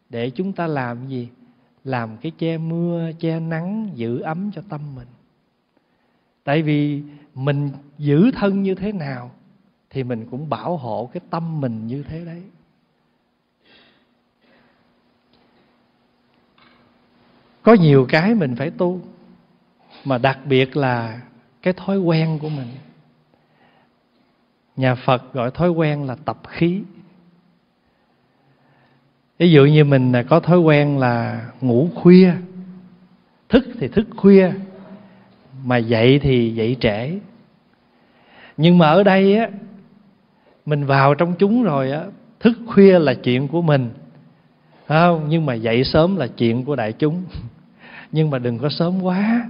để chúng ta làm gì? Làm cái che mưa, che nắng, giữ ấm cho tâm mình. Tại vì mình giữ thân như thế nào thì mình cũng bảo hộ cái tâm mình như thế đấy. Có nhiều cái mình phải tu, mà đặc biệt là cái thói quen của mình. Nhà Phật gọi thói quen là tập khí. Ví dụ như mình có thói quen là ngủ khuya, thức thì thức khuya, mà dậy thì dậy trễ. Nhưng mà ở đây á, mình vào trong chúng rồi á, thức khuya là chuyện của mình, phải không? Nhưng mà dậy sớm là chuyện của đại chúng. Nhưng mà đừng có sớm quá.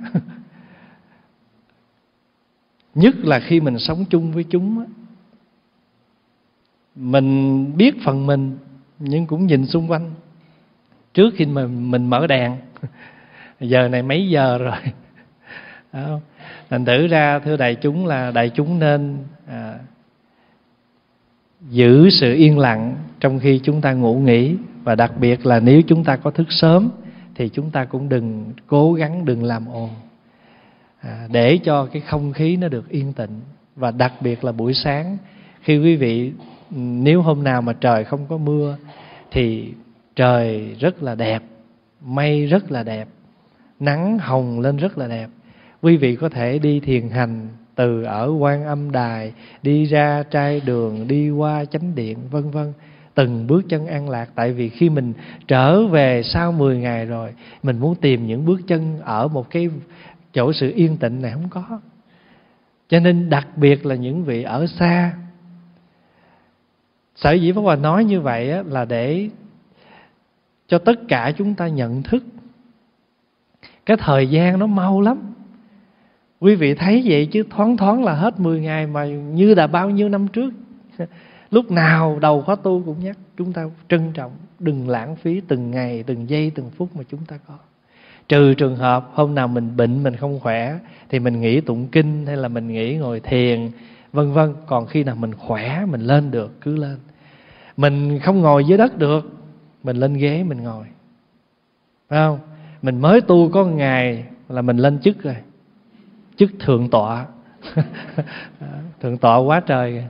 Nhất là khi mình sống chung với chúng á, mình biết phần mình nhưng cũng nhìn xung quanh. Trước khi mình mở đèn, giờ này mấy giờ rồi? Thành thử ra thưa đại chúng là đại chúng nên giữ sự yên lặng trong khi chúng ta ngủ nghỉ. Và đặc biệt là nếu chúng ta có thức sớm thì chúng ta cũng đừng cố gắng, đừng làm ồn, để cho cái không khí nó được yên tĩnh. Và đặc biệt là buổi sáng, khi quý vị nếu hôm nào mà trời không có mưa thì trời rất là đẹp, mây rất là đẹp, nắng hồng lên rất là đẹp. Quý vị có thể đi thiền hành từ ở Quan Âm Đài, đi ra Trai Đường, đi qua Chánh Điện, vân vân, từng bước chân an lạc. Tại vì khi mình trở về sau 10 ngày rồi, mình muốn tìm những bước chân ở một cái chỗ sự yên tĩnh này không có. Cho nên đặc biệt là những vị ở xa. Sở dĩ Pháp Hòa nói như vậy là để cho tất cả chúng ta nhận thức. Cái thời gian nó mau lắm. Quý vị thấy vậy chứ thoáng thoáng là hết 10 ngày mà như là bao nhiêu năm trước. Lúc nào đầu khóa tu cũng nhắc chúng ta trân trọng, đừng lãng phí từng ngày, từng giây, từng phút mà chúng ta có. Trừ trường hợp hôm nào mình bệnh, mình không khỏe thì mình nghỉ tụng kinh hay là mình nghỉ ngồi thiền vân vân. Còn khi nào mình khỏe, mình lên được, cứ lên. Mình không ngồi dưới đất được, mình lên ghế mình ngồi. Phải không? Mình mới tu có ngày là mình lên chức rồi, chức thượng tọa. Thượng tọa quá trời.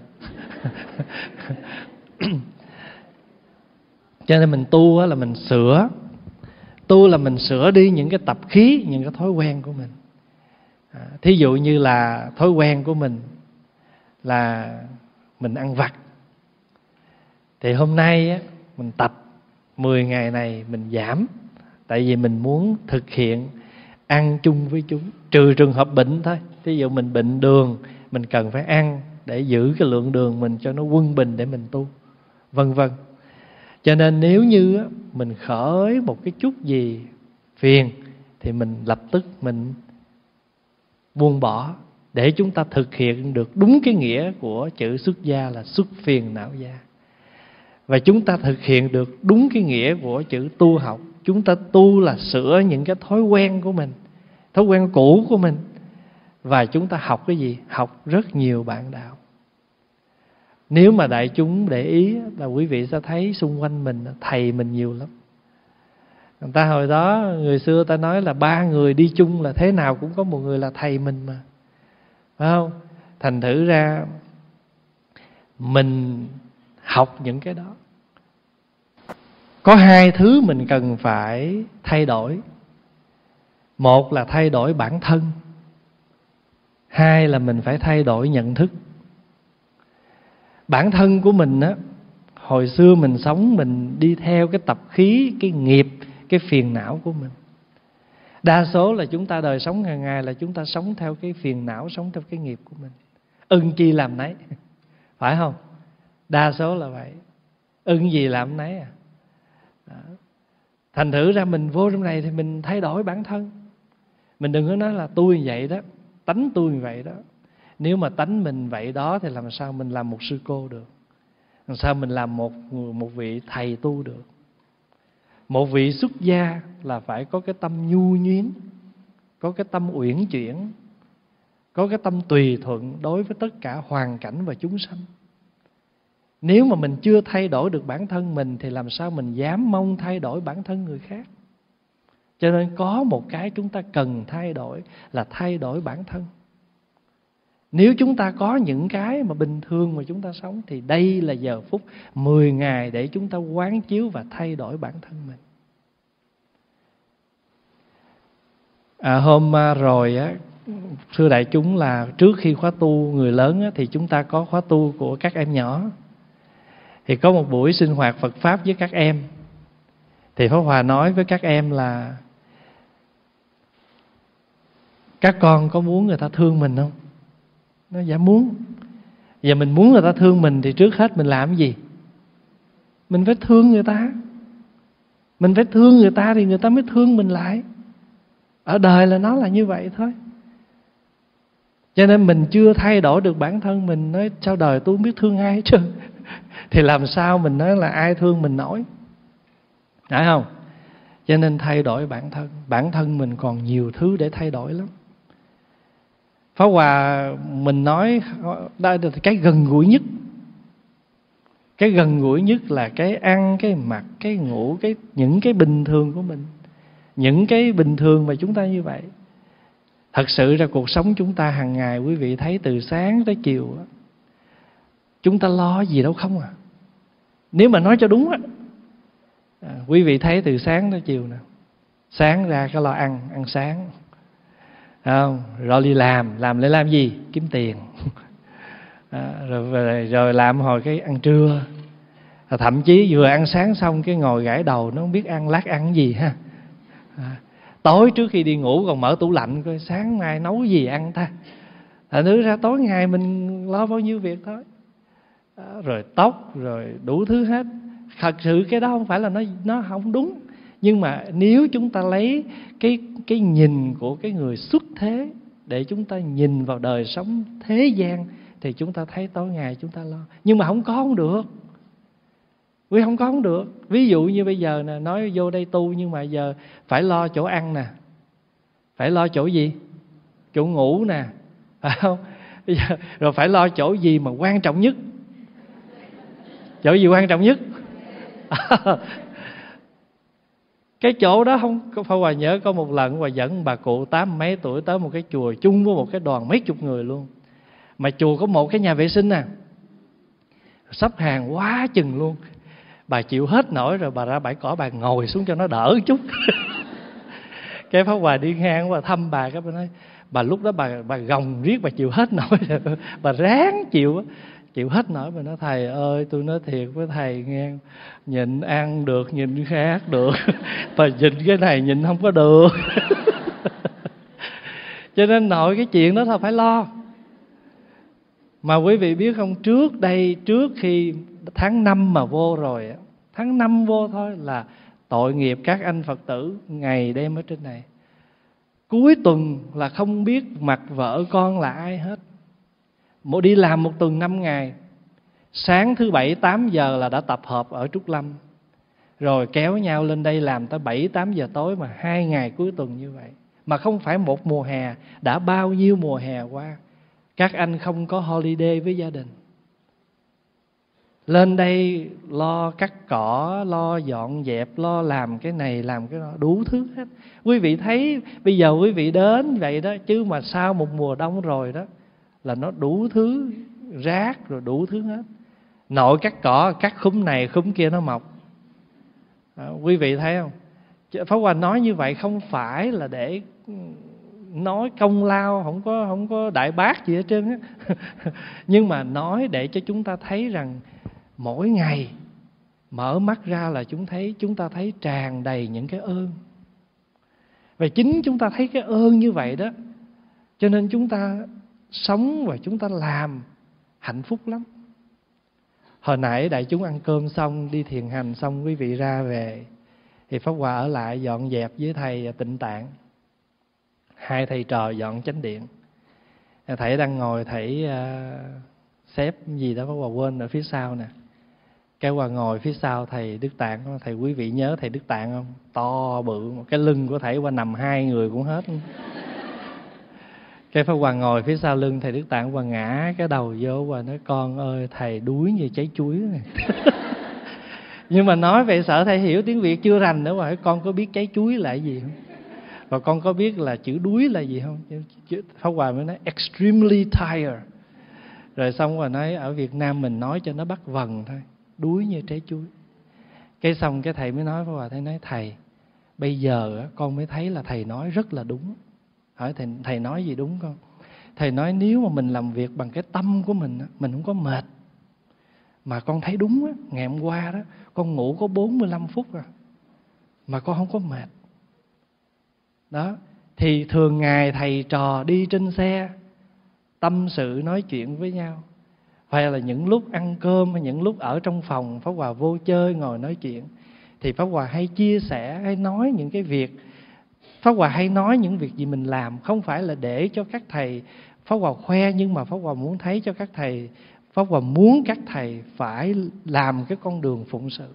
Cho nên mình tu là mình sửa. Tu là mình sửa đi những cái tập khí, những cái thói quen của mình. Thí dụ như là thói quen của mình là mình ăn vặt, thì hôm nay á, mình tập 10 ngày này mình giảm. Tại vì mình muốn thực hiện ăn chung với chúng. Trừ trường hợp bệnh thôi. Thí dụ mình bệnh đường, mình cần phải ăn để giữ cái lượng đường mình cho nó quân bình để mình tu, vân vân. Cho nên nếu như mình khởi một cái chút gì phiền thì mình lập tức mình buông bỏ, để chúng ta thực hiện được đúng cái nghĩa của chữ xuất gia là xuất phiền não gia. Và chúng ta thực hiện được đúng cái nghĩa của chữ tu học. Chúng ta tu là sửa những cái thói quen của mình, thói quen cũ của mình. Và chúng ta học cái gì? Học rất nhiều bạn đạo. Nếu mà đại chúng để ý là quý vị sẽ thấy xung quanh mình thầy mình nhiều lắm. Người ta hồi đó, người xưa ta nói là ba người đi chung là thế nào cũng có một người là thầy mình mà. Phải không? Thành thử ra mình học những cái đó. Có hai thứ mình cần phải thay đổi. Một là thay đổi bản thân. Hai là mình phải thay đổi nhận thức. Bản thân của mình á, hồi xưa mình sống mình đi theo cái tập khí, cái nghiệp, cái phiền não của mình. Đa số là chúng ta đời sống hàng ngày là chúng ta sống theo cái phiền não, sống theo cái nghiệp của mình. Ưng chi làm nấy, phải không? Đa số là vậy. Ưng gì làm nấy à? Đó. Thành thử ra mình vô trong này thì mình thay đổi bản thân. Mình đừng có nói là tôi vậy đó, tánh tôi vậy đó. Nếu mà tánh mình vậy đó thì làm sao mình làm một sư cô được? Làm sao mình làm một vị thầy tu được? Một vị xuất gia là phải có cái tâm nhu nhuyến, có cái tâm uyển chuyển, có cái tâm tùy thuận đối với tất cả hoàn cảnh và chúng sanh. Nếu mà mình chưa thay đổi được bản thân mình thì làm sao mình dám mong thay đổi bản thân người khác? Cho nên có một cái chúng ta cần thay đổi là thay đổi bản thân. Nếu chúng ta có những cái mà bình thường mà chúng ta sống thì đây là giờ phút 10 ngày để chúng ta quán chiếu và thay đổi bản thân mình. Hôm rồi á, thưa đại chúng, là trước khi khóa tu người lớn á, thì chúng ta có khóa tu của các em nhỏ. Thì có một buổi sinh hoạt Phật Pháp với các em. Thì Pháp Hòa nói với các em là các con có muốn người ta thương mình không? Nó dạ muốn. Và mình muốn người ta thương mình thì trước hết mình làm cái gì? Mình phải thương người ta. Mình phải thương người ta thì người ta mới thương mình lại. Ở đời là nó là như vậy thôi. Cho nên mình chưa thay đổi được bản thân mình, nói sao đời tôi không biết thương ai hết trơn. Thì làm sao mình nói là ai thương mình nổi? Đấy không? Cho nên thay đổi bản thân. Bản thân mình còn nhiều thứ để thay đổi lắm. Pháp Hòa mình nói đây là cái gần gũi nhất. Cái gần gũi nhất là cái ăn, cái mặc, cái ngủ, cái những cái bình thường của mình. Những cái bình thường mà chúng ta như vậy. Thật sự ra cuộc sống chúng ta hàng ngày, quý vị thấy từ sáng tới chiều, chúng ta lo gì đâu không à. Nếu mà nói cho đúng á, quý vị thấy từ sáng tới chiều nè. Sáng ra cái lo ăn, ăn sáng. Không? Rồi đi làm để làm gì? Kiếm tiền. Rồi làm hồi cái ăn trưa. Thậm chí vừa ăn sáng xong cái ngồi gãi đầu, nó không biết ăn, lát ăn gì ha. Tối trước khi đi ngủ còn mở tủ lạnh coi sáng mai nấu gì ăn ta. Thành thử ra tối ngày mình lo bao nhiêu việc thôi. Rồi tóc, rồi đủ thứ hết. Thật sự cái đó không phải là nó không đúng. Nhưng mà nếu chúng ta lấy cái nhìn của cái người xuất thế để chúng ta nhìn vào đời sống thế gian, thì chúng ta thấy tối ngày chúng ta lo. Nhưng mà không có không được, vì không có không được. Ví dụ như bây giờ nè, nói vô đây tu nhưng mà giờ phải lo chỗ ăn nè, phải lo chỗ gì, chỗ ngủ nè, phải không? Rồi phải lo chỗ gì mà quan trọng nhất, chỗ gì quan trọng nhất? Cái chỗ đó không. Pháp Hòa nhớ có một lần Hòa dẫn bà cụ 80 mấy tuổi tới một cái chùa chung với một cái đoàn mấy chục người luôn, mà chùa có một cái nhà vệ sinh nè, sắp hàng quá chừng luôn. Bà chịu hết nổi rồi bà ra bãi cỏ bà ngồi xuống cho nó đỡ chút. Cái Pháp Hòa đi ngang và thăm bà, cái bà nói, bà lúc đó bà gồng riết bà chịu hết nổi rồi, bà ráng chịu hết nổi. Bà nói, thầy ơi, tôi nói thiệt với thầy nghe, nhìn ăn được, nhìn khác được, mà nhìn cái này nhìn không có được. Cho nên nội cái chuyện đó là phải lo. Mà quý vị biết không, trước đây, trước khi tháng 5 mà vô rồi, tháng 5 vô thôi là tội nghiệp các anh Phật tử ngày đêm ở trên này. Cuối tuần là không biết mặt vợ con là ai hết. Mỗi đi làm một tuần 5 ngày, sáng thứ Bảy 8 giờ là đã tập hợp ở Trúc Lâm, rồi kéo nhau lên đây làm tới 7-8 giờ tối, mà 2 ngày cuối tuần như vậy. Mà không phải một mùa hè, đã bao nhiêu mùa hè qua các anh không có holiday với gia đình. Lên đây lo cắt cỏ, lo dọn dẹp, lo làm cái này, làm cái đó, đủ thứ hết. Quý vị thấy bây giờ quý vị đến vậy đó, chứ mà sau một mùa đông rồi đó là nó đủ thứ rác rồi đủ thứ hết. Nội cắt cỏ, cắt khúm này khúm kia nó mọc. Quý vị thấy không? Pháp Hòa nói như vậy không phải là để nói công lao, không có đại bác gì hết trơn á. Nhưng mà nói để cho chúng ta thấy rằng mỗi ngày mở mắt ra là chúng ta thấy tràn đầy những cái ơn. Và chính chúng ta thấy cái ơn như vậy đó, cho nên chúng ta sống và chúng ta làm hạnh phúc lắm. Hồi nãy đại chúng ăn cơm xong, đi thiền hành xong, quý vị ra về, thì Pháp Hòa ở lại dọn dẹp với thầy Tịnh Tạng. Hai thầy trò dọn chánh điện. Thầy đang ngồi, thầy xếp gì đó Pháp Hòa quên ở phía sau nè. Cái Hòa ngồi phía sau thầy Đức Tạng. Thầy, quý vị nhớ thầy Đức Tạng không? To bự, cái lưng của thầy Hòa nằm hai người cũng hết. Cái Pháp Hòa ngồi phía sau lưng thầy Đức Tạng, Hòa ngã cái đầu vô, Hòa nói, con ơi, thầy đuối như trái chuối này. Nhưng mà nói vậy sợ thầy hiểu tiếng Việt chưa rành nữa. Hòa hỏi, con có biết trái chuối là gì không? Và con có biết là chữ đuối là gì không? Pháp Hòa mới nói extremely tired. Rồi xong Hòa nói ở Việt Nam mình nói cho nó bắt vần thôi, đuối như trái chuối. Cái xong cái thầy mới nói, Pháp Hòa nói, thầy, bây giờ con mới thấy là thầy nói rất là đúng. Hỏi thầy nói gì đúng con? Thầy nói nếu mà mình làm việc bằng cái tâm của mình không có mệt. Mà con thấy đúng á, ngày hôm qua đó, con ngủ có 45 phút rồi, mà con không có mệt. Đó, thì thường ngày thầy trò đi trên xe tâm sự nói chuyện với nhau, hay là những lúc ăn cơm hay những lúc ở trong phòng Pháp Hòa vô chơi ngồi nói chuyện, thì Pháp Hòa hay chia sẻ, hay nói những cái việc, Pháp Hòa hay nói những việc gì mình làm. Không phải là để cho các thầy Pháp Hòa khoe, nhưng mà Pháp Hòa muốn thấy cho các thầy, Pháp Hòa muốn các thầy phải làm cái con đường phụng sự.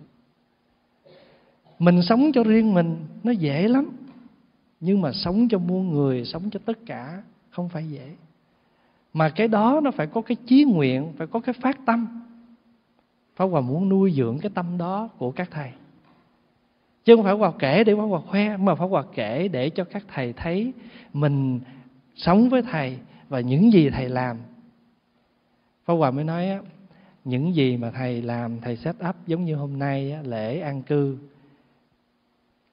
Mình sống cho riêng mình nó dễ lắm, nhưng mà sống cho muôn người, sống cho tất cả không phải dễ. Mà cái đó nó phải có cái chí nguyện, phải có cái phát tâm. Pháp Hòa muốn nuôi dưỡng cái tâm đó của các thầy, chứ không phải Hòa kể để Hòa khoe, mà phải Hòa kể để cho các thầy thấy mình sống với thầy và những gì thầy làm. Pháp Hòa mới nói những gì mà thầy làm, thầy set up giống như hôm nay lễ an cư,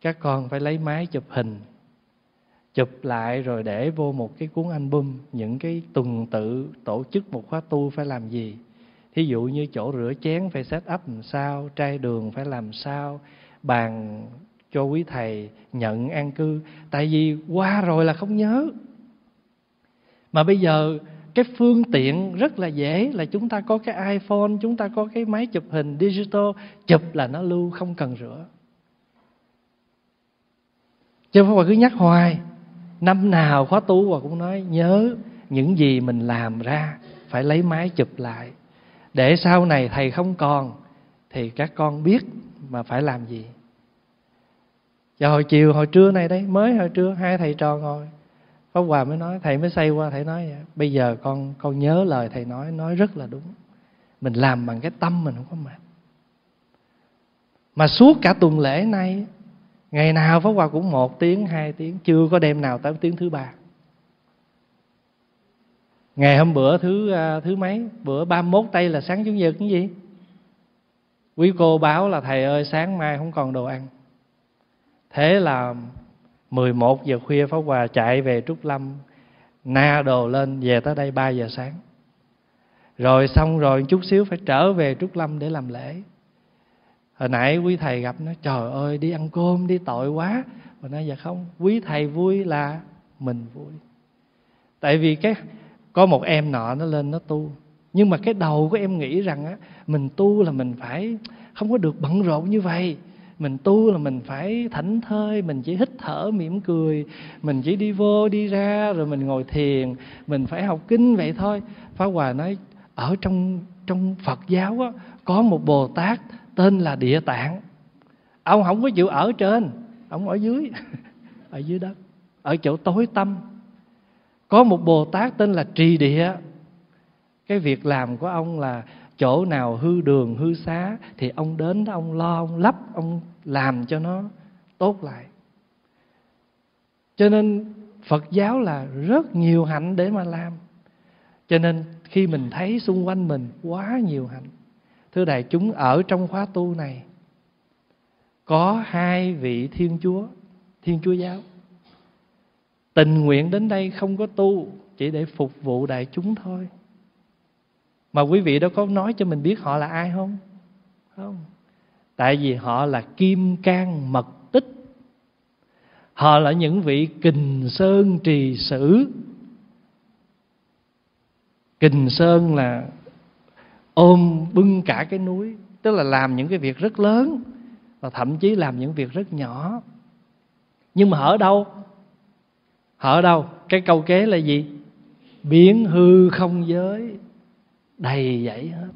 các con phải lấy máy chụp hình, chụp lại rồi để vô một cái cuốn album những cái tuần tự tổ chức một khóa tu phải làm gì. Thí dụ như chỗ rửa chén phải set up làm sao, trai đường phải làm sao, bàn cho quý thầy nhận an cư. Tại vì qua rồi là không nhớ. Mà bây giờ cái phương tiện rất là dễ, là chúng ta có cái iPhone, chúng ta có cái máy chụp hình digital, chụp là nó lưu, không cần rửa. Chứ Pháp Hòa cứ nhắc hoài, năm nào khóa tu Hòa cũng nói nhớ những gì mình làm ra phải lấy máy chụp lại, để sau này thầy không còn thì các con biết mà phải làm gì. Và hồi chiều, hồi trưa này đấy, mới hồi trưa hai thầy trò ngồi, Pháp Hòa mới nói, thầy mới xây qua, thầy nói vậy, bây giờ con nhớ lời thầy nói rất là đúng. Mình làm bằng cái tâm mình không có mệt. Mà suốt cả tuần lễ nay, ngày nào Pháp Hòa cũng 1 tiếng, 2 tiếng, chưa có đêm nào tới tiếng thứ 3. Ngày hôm bữa thứ mấy, bữa 31 Tây là sáng Chủ nhật cái gì? Quý cô báo là thầy ơi sáng mai không còn đồ ăn. Thế là 11 giờ khuya Pháp Hòa chạy về Trúc Lâm, na đồ lên về tới đây 3 giờ sáng. Rồi xong rồi chút xíu phải trở về Trúc Lâm để làm lễ. Hồi nãy quý thầy gặp nó, trời ơi đi ăn cơm đi tội quá. Mà nói dạ không, quý thầy vui là mình vui. Tại vì có một em nọ nó lên nó tu, nhưng mà cái đầu của em nghĩ rằng á, mình tu là mình phải không có được bận rộn như vậy. Mình tu là mình phải thảnh thơi, mình chỉ hít thở mỉm cười, mình chỉ đi vô đi ra, rồi mình ngồi thiền, mình phải học kinh vậy thôi. Pháp Hòa nói ở trong Phật giáo á, có một Bồ Tát tên là Địa Tạng. Ông không có chịu ở trên, ông ở dưới ở dưới đất, ở chỗ tối tâm. Có một Bồ Tát tên là Trì Địa. Cái việc làm của ông là chỗ nào hư đường hư xá thì ông đến đó, ông lo, ông lấp, ông làm cho nó tốt lại. Cho nên Phật giáo là rất nhiều hạnh để mà làm. Cho nên khi mình thấy xung quanh mình quá nhiều hạnh. Thưa đại chúng, ở trong khóa tu này có 2 vị Thiên Chúa giáo tình nguyện đến đây không có tu, chỉ để phục vụ đại chúng thôi. Mà quý vị đâu có nói cho mình biết họ là ai không? Không. Tại vì họ là Kim Cang Mật Tích. Họ là những vị Kình Sơn trì sử. Kình Sơn là ôm bưng cả cái núi, tức là làm những cái việc rất lớn và thậm chí làm những việc rất nhỏ. Nhưng mà ở đâu? Ở đâu? Cái câu kế là gì? Biến hư không giới, đầy dẫy hết.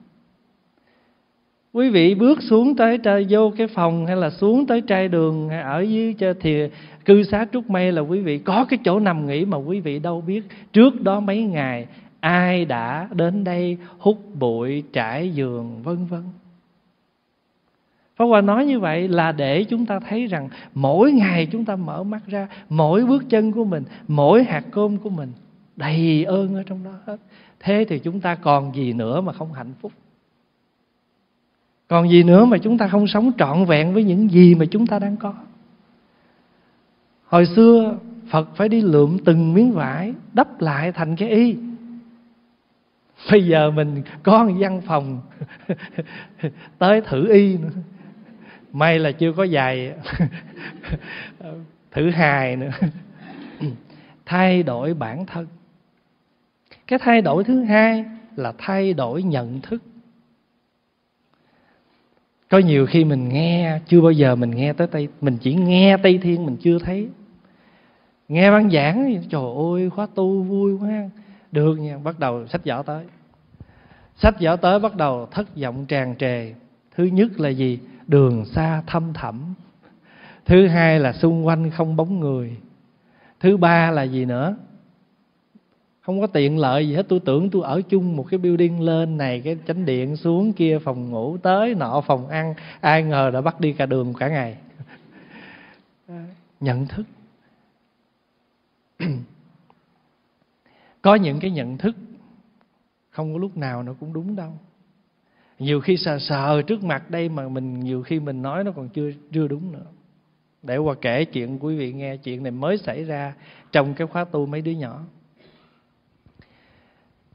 Quý vị bước xuống tới vô cái phòng hay là xuống tới trai đường hay ở dưới thì cư xá Trúc Mây là quý vị có cái chỗ nằm nghỉ mà quý vị đâu biết. Trước đó mấy ngày ai đã đến đây hút bụi, trải giường, vân vân. Pháp Hòa nói như vậy là để chúng ta thấy rằng mỗi ngày chúng ta mở mắt ra, mỗi bước chân của mình, mỗi hạt cơm của mình đầy ơn ở trong đó hết. Thế thì chúng ta còn gì nữa mà không hạnh phúc? Còn gì nữa mà chúng ta không sống trọn vẹn với những gì mà chúng ta đang có? Hồi xưa Phật phải đi lượm từng miếng vải đắp lại thành cái y. Bây giờ mình có một văn phòng tới thử y nữa. May là chưa có giày thử hài nữa. Thay đổi bản thân. Cái thay đổi thứ hai là thay đổi nhận thức. Có nhiều khi mình nghe, chưa bao giờ mình nghe tới Tây, mình chỉ nghe Tây Thiên mình chưa thấy. Nghe băng giảng, trời ơi khóa tu vui quá, được nha, bắt đầu sách vở tới. Sách vở tới bắt đầu thất vọng tràn trề. Thứ nhất là gì? Đường xa thăm thẳm. Thứ hai là xung quanh không bóng người. Thứ ba là gì nữa? Không có tiện lợi gì hết. Tôi tưởng tôi ở chung một cái building, lên này cái chánh điện, xuống kia phòng ngủ, tới nọ phòng ăn. Ai ngờ đã bắt đi cả đường cả ngày. Nhận thức. Có những cái nhận thức không có lúc nào nó cũng đúng đâu. Nhiều khi sờ trước mặt đây mà mình nhiều khi mình nói nó còn chưa đúng nữa. Để qua kể chuyện quý vị nghe, chuyện này mới xảy ra trong cái khóa tu mấy đứa nhỏ.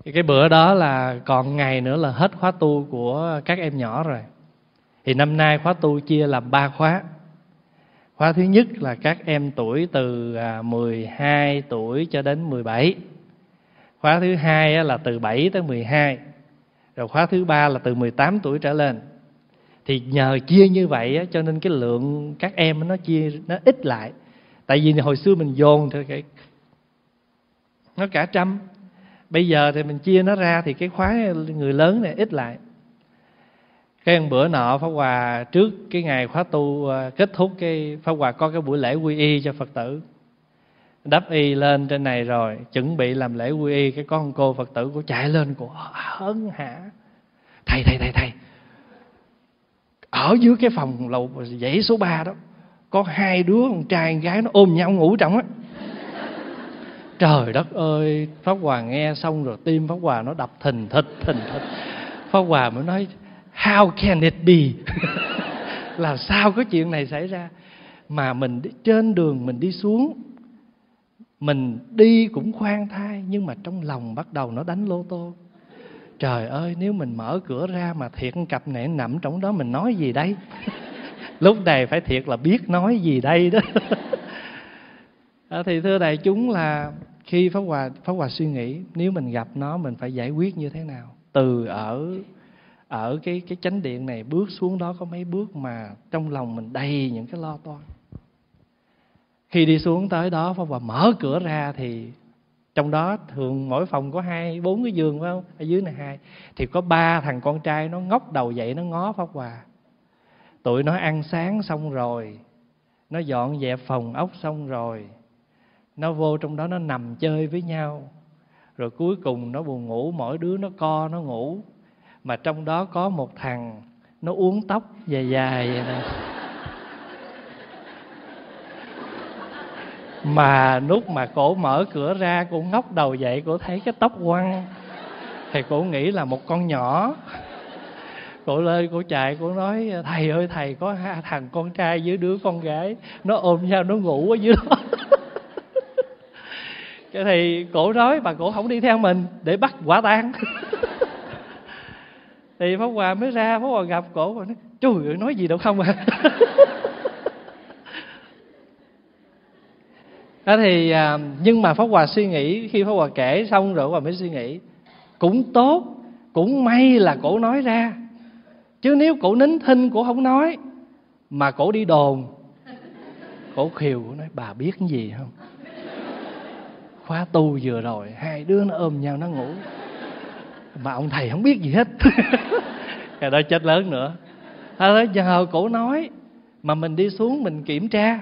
Thì cái bữa đó là còn ngày nữa là hết khóa tu của các em nhỏ rồi. Thì năm nay khóa tu chia làm 3 khóa. Khóa thứ nhất là các em tuổi từ 12 tuổi cho đến 17. Khóa thứ hai là từ 7 tới 12. Rồi khóa thứ ba là từ 18 tuổi trở lên. Thì nhờ chia như vậy cho nên cái lượng các em nó chia nó ít lại. Tại vì hồi xưa mình dồn thôi nó cả trăm, bây giờ thì mình chia nó ra thì cái khóa người lớn này ít lại. Cái bữa nọ Pháp Hòa trước cái ngày khóa tu kết thúc, cái Pháp Hòa có cái buổi lễ quy y cho Phật tử, đắp y lên trên này rồi chuẩn bị làm lễ quy y, cái con cô Phật tử của chạy lên của hớn hả: Thầy, ở dưới cái phòng lầu dãy số 3 đó có hai đứa con trai con gái nó ôm nhau ngủ trong á. Trời đất ơi, Pháp Hòa nghe xong rồi tim Pháp Hòa nó đập thình thịch. Pháp Hòa mới nói: How can it be? Làm sao có chuyện này xảy ra? Mà mình đi, trên đường mình đi xuống, mình đi cũng khoan thai, nhưng mà trong lòng bắt đầu nó đánh lô tô. Trời ơi, nếu mình mở cửa ra mà thiệt cặp này nằm trong đó, mình nói gì đây? Lúc này phải thiệt là biết nói gì đây đó. Thì thưa đại chúng, là khi Pháp Hòa suy nghĩ, nếu mình gặp nó mình phải giải quyết như thế nào. Từ ở cái chánh điện này bước xuống đó có mấy bước mà trong lòng mình đầy những cái lo toan. Khi đi xuống tới đó, Pháp Hòa mở cửa ra thì trong đó thường mỗi phòng có 4 cái giường, phải không? Ở dưới này 2, thì có 3 thằng con trai nó ngóc đầu dậy nó ngó Pháp Hòa. Tụi nó ăn sáng xong rồi, nó dọn dẹp phòng ốc xong rồi, nó vô trong đó nó nằm chơi với nhau. Rồi cuối cùng nó buồn ngủ, mỗi đứa nó co nó ngủ. Mà trong đó có một thằng nó uốn tóc dài dài vậy nè. Mà lúc mà cổ mở cửa ra, cổ ngóc đầu dậy, cổ thấy cái tóc quăng, thì cổ nghĩ là một con nhỏ. Cổ lên cổ chạy, cổ nói: Thầy ơi thầy, có thằng con trai với đứa con gái nó ôm nhau nó ngủ ở dưới đó. Cái thì cổ nói mà cổ không đi theo mình để bắt quả tang. Thì Pháp Hòa mới ra, Pháp Hòa gặp cổ và nói: Trời ơi, nói gì đâu không à. Đó thì, nhưng mà Pháp Hòa suy nghĩ, khi Pháp Hòa kể xong rồi Pháp Hòa mới suy nghĩ, cũng tốt, cũng may là cổ nói ra. Chứ nếu cổ nín thinh, cổ không nói, mà cổ đi đồn, cổ khều, cổ nói: Bà biết cái gì không? Khóa tu vừa rồi, 2 đứa nó ôm nhau nó ngủ, mà ông thầy không biết gì hết. Cái đó chết lớn nữa. Giờ cổ nói, mà mình đi xuống mình kiểm tra,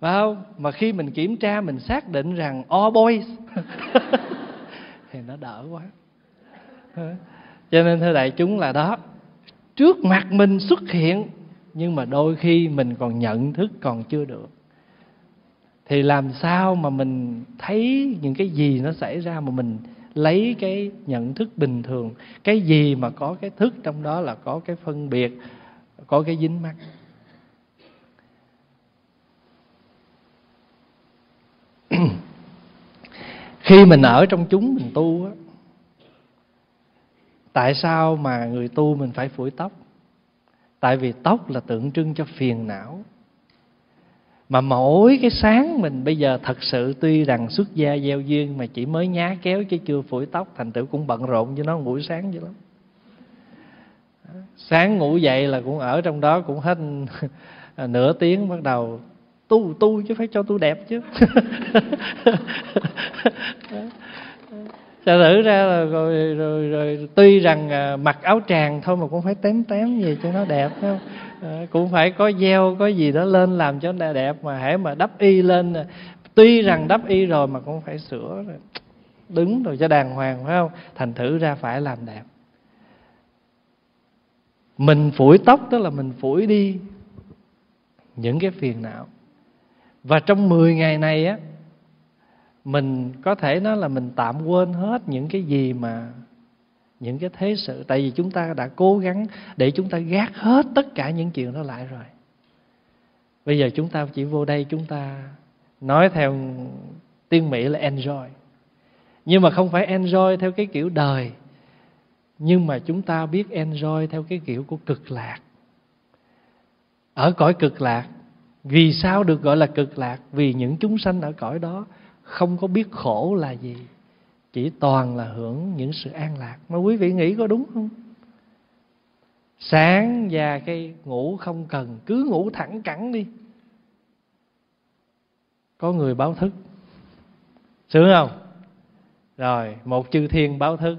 phải không? Mà khi mình kiểm tra mình xác định rằng all boys. Thì nó đỡ quá. Cho nên thưa đại chúng là đó, trước mặt mình xuất hiện, nhưng mà đôi khi mình còn nhận thức còn chưa được. Thì làm sao mà mình thấy những cái gì nó xảy ra mà mình lấy cái nhận thức bình thường. Cái gì mà có cái thức trong đó là có cái phân biệt, có cái dính mắc. Khi mình ở trong chúng mình tu á, tại sao mà người tu mình phải phủi tóc? Tại vì tóc là tượng trưng cho phiền não. Mà mỗi cái sáng mình bây giờ thật sự tuy rằng xuất gia gieo duyên mà chỉ mới nhá kéo chứ chưa phủi tóc, thành tựu cũng bận rộn với nó buổi sáng dữ lắm. Sáng ngủ dậy là cũng ở trong đó cũng hết nửa tiếng bắt đầu tu chứ phải cho tu đẹp chứ. Chả thử ra là rồi tuy rằng mặc áo tràng thôi mà cũng phải tém gì cho nó đẹp, phải không? Cũng phải có gieo có gì đó lên làm cho nó đẹp, mà hễ mà đắp y lên, tuy rằng đắp y rồi mà cũng phải sửa rồi, đứng rồi cho đàng hoàng, phải không? Thành thử ra phải làm đẹp. Mình phủi tóc tức là mình phủi đi những cái phiền não. Và trong 10 ngày này á, mình có thể nói là mình tạm quên hết những cái gì mà những cái thế sự. Tại vì chúng ta đã cố gắng để chúng ta gác hết tất cả những chuyện đó lại rồi. Bây giờ chúng ta chỉ vô đây chúng ta nói theo tiếng Mỹ là enjoy. Nhưng mà không phải enjoy theo cái kiểu đời, nhưng mà chúng ta biết enjoy theo cái kiểu của cực lạc. Ở cõi cực lạc, vì sao được gọi là cực lạc? Vì những chúng sanh ở cõi đó không có biết khổ là gì, chỉ toàn là hưởng những sự an lạc. Mà quý vị nghĩ có đúng không? Sáng và cái ngủ không cần, cứ ngủ thẳng cẳng đi. có người báo thức, sướng không? Rồi một chư thiên báo thức,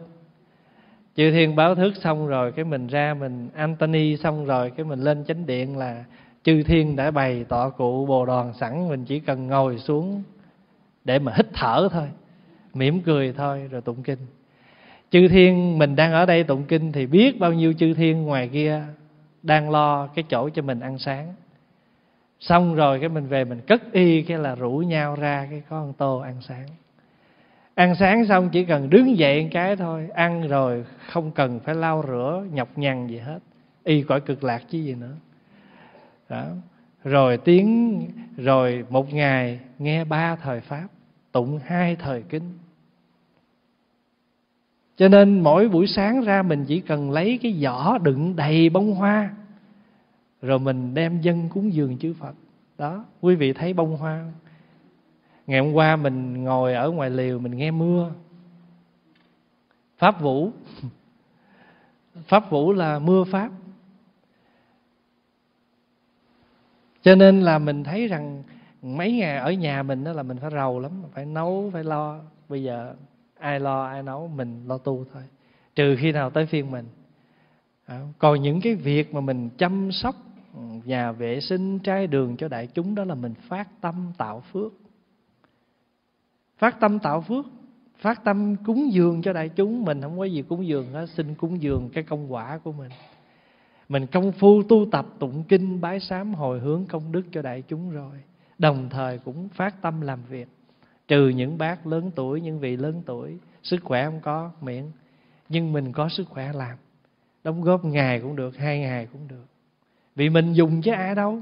chư thiên báo thức xong rồi cái mình ra mình Anthony, xong rồi cái mình lên chánh điện là chư thiên đã bày tọa cụ bồ đoàn sẵn, mình chỉ cần ngồi xuống để mà hít thở thôi, mỉm cười thôi, rồi tụng kinh. Chư thiên mình đang ở đây tụng kinh thì biết bao nhiêu chư thiên ngoài kia đang lo cái chỗ cho mình ăn sáng. Xong rồi cái mình về mình cất y, cái là rủ nhau ra cái có ăn tô ăn sáng. Ăn sáng xong chỉ cần đứng dậy một cái thôi, ăn rồi không cần phải lau rửa nhọc nhằn gì hết, y cõi cực lạc chứ gì nữa. Đó. Rồi tiếng, rồi một ngày nghe 3 thời pháp, tụng 2 thời kinh. Cho nên mỗi buổi sáng ra mình chỉ cần lấy cái giỏ đựng đầy bông hoa, rồi mình đem dâng cúng dường chư Phật. Đó, quý vị thấy bông hoa. Ngày hôm qua mình ngồi ở ngoài liều mình nghe mưa. Pháp vũ. Pháp vũ là mưa Pháp. Cho nên là mình thấy rằng mấy ngày ở nhà mình đó là mình phải rầu lắm, phải nấu, phải lo. Bây giờ ai lo ai nấu, mình lo tu thôi, trừ khi nào tới phiên mình. Còn những cái việc mà mình chăm sóc nhà vệ sinh, trai đường cho đại chúng, đó là mình phát tâm tạo phước. Phát tâm tạo phước, phát tâm cúng dường cho đại chúng. Mình không có gì cúng dường hết, xin cúng dường cái công quả của mình. Mình công phu tu tập tụng kinh bái sám hồi hướng công đức cho đại chúng rồi, đồng thời cũng phát tâm làm việc. Trừ những bác lớn tuổi, những vị lớn tuổi sức khỏe không có miệng, nhưng mình có sức khỏe làm, đóng góp ngày cũng được, 2 ngày cũng được. Vì mình dùng chứ ai đâu,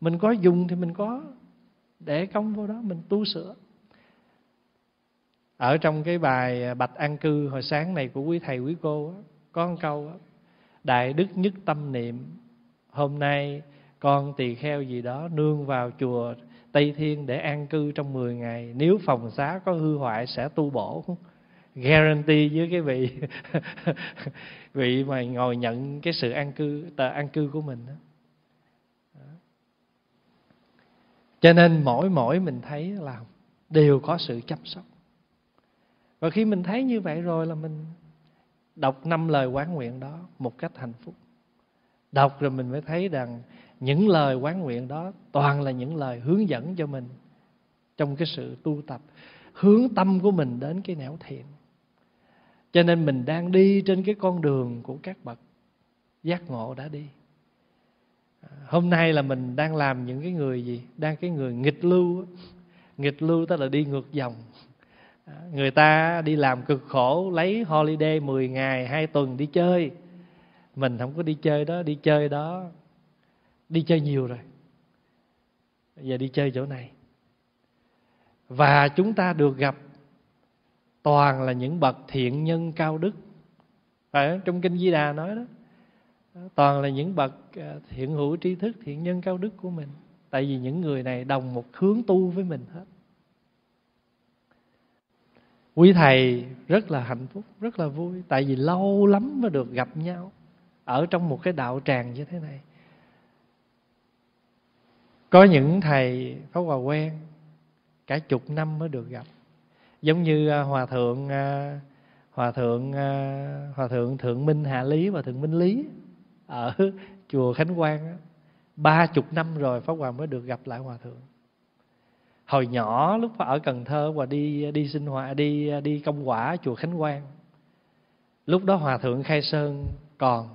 mình có dùng thì mình có để công vô đó, mình tu sửa. Ở trong cái bài Bạch An Cư hồi sáng này của quý thầy quý cô có một câu đó: đại đức nhất tâm niệm, hôm nay con tỳ kheo gì đó nương vào chùa Tây Thiên để an cư trong 10 ngày. Nếu phòng xá có hư hoại sẽ tu bổ. Guarantee với cái vị vị mà ngồi nhận cái sự an cư, tờ an cư của mình đó. Cho nên mỗi mình thấy là đều có sự chăm sóc. Và khi mình thấy như vậy rồi là mình đọc 5 lời quán nguyện đó một cách hạnh phúc. Đọc rồi mình mới thấy rằng những lời quán nguyện đó toàn là những lời hướng dẫn cho mình trong cái sự tu tập, hướng tâm của mình đến cái nẻo thiện. Cho nên mình đang đi trên cái con đường của các bậc giác ngộ đã đi. Hôm nay là mình đang làm những cái người gì? Đang cái người nghịch lưu. Nghịch lưu tức là đi ngược dòng. Người ta đi làm cực khổ, lấy holiday 10 ngày, 2 tuần đi chơi. Mình không có đi chơi đó, đi chơi đó, đi chơi nhiều rồi, giờ đi chơi chỗ này. Và chúng ta được gặp toàn là những bậc thiện nhân cao đức. Phải, trong Kinh Di Đà nói đó, toàn là những bậc thiện hữu tri thức, thiện nhân cao đức của mình. Tại vì những người này đồng một hướng tu với mình hết. Quý thầy rất là hạnh phúc, rất là vui. Tại vì lâu lắm mới được gặp nhau ở trong một cái đạo tràng như thế này. Có những thầy Pháp Hòa quen cả chục năm mới được gặp. Giống như Hòa thượng Thượng Minh Hạ Lý và Thượng Minh Lý ở chùa Khánh Quang, 30 năm rồi Pháp Hòa mới được gặp lại Hòa thượng. Hồi nhỏ lúc ở Cần Thơ và đi sinh hoạt, đi công quả chùa Khánh Quang. Lúc đó Hòa thượng Khai Sơn còn,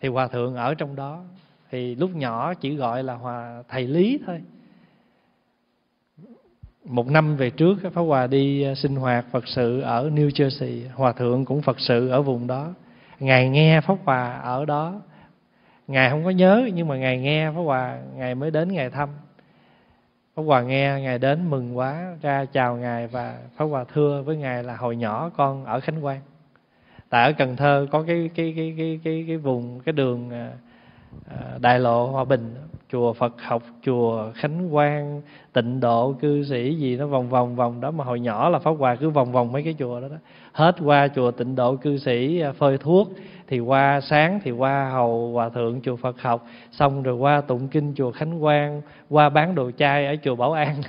thì Hòa thượng ở trong đó. Thì lúc nhỏ chỉ gọi là thầy Lý thôi. Một năm về trước Pháp Hòa đi sinh hoạt Phật sự ở New Jersey, Hòa thượng cũng Phật sự ở vùng đó. Ngài nghe Pháp Hòa ở đó, Ngài không có nhớ, nhưng mà Ngài nghe Pháp Hòa, Ngài mới đến Ngài thăm. Pháp Hòa nghe Ngài đến mừng quá, ra chào Ngài. Và Pháp Hòa thưa với Ngài là hồi nhỏ con ở Khánh Quang. Tại ở Cần Thơ có cái vùng, cái đường Đại lộ Hòa Bình, chùa Phật học, chùa Khánh Quang, Tịnh Độ, cư sĩ gì nó vòng đó. Mà hồi nhỏ là Pháp Hòa cứ vòng mấy cái chùa đó, hết qua chùa Tịnh Độ cư sĩ phơi thuốc, thì qua sáng thì qua hầu Hòa Thượng chùa Phật học, xong rồi qua tụng kinh chùa Khánh Quang, qua bán đồ chai ở chùa Bảo An.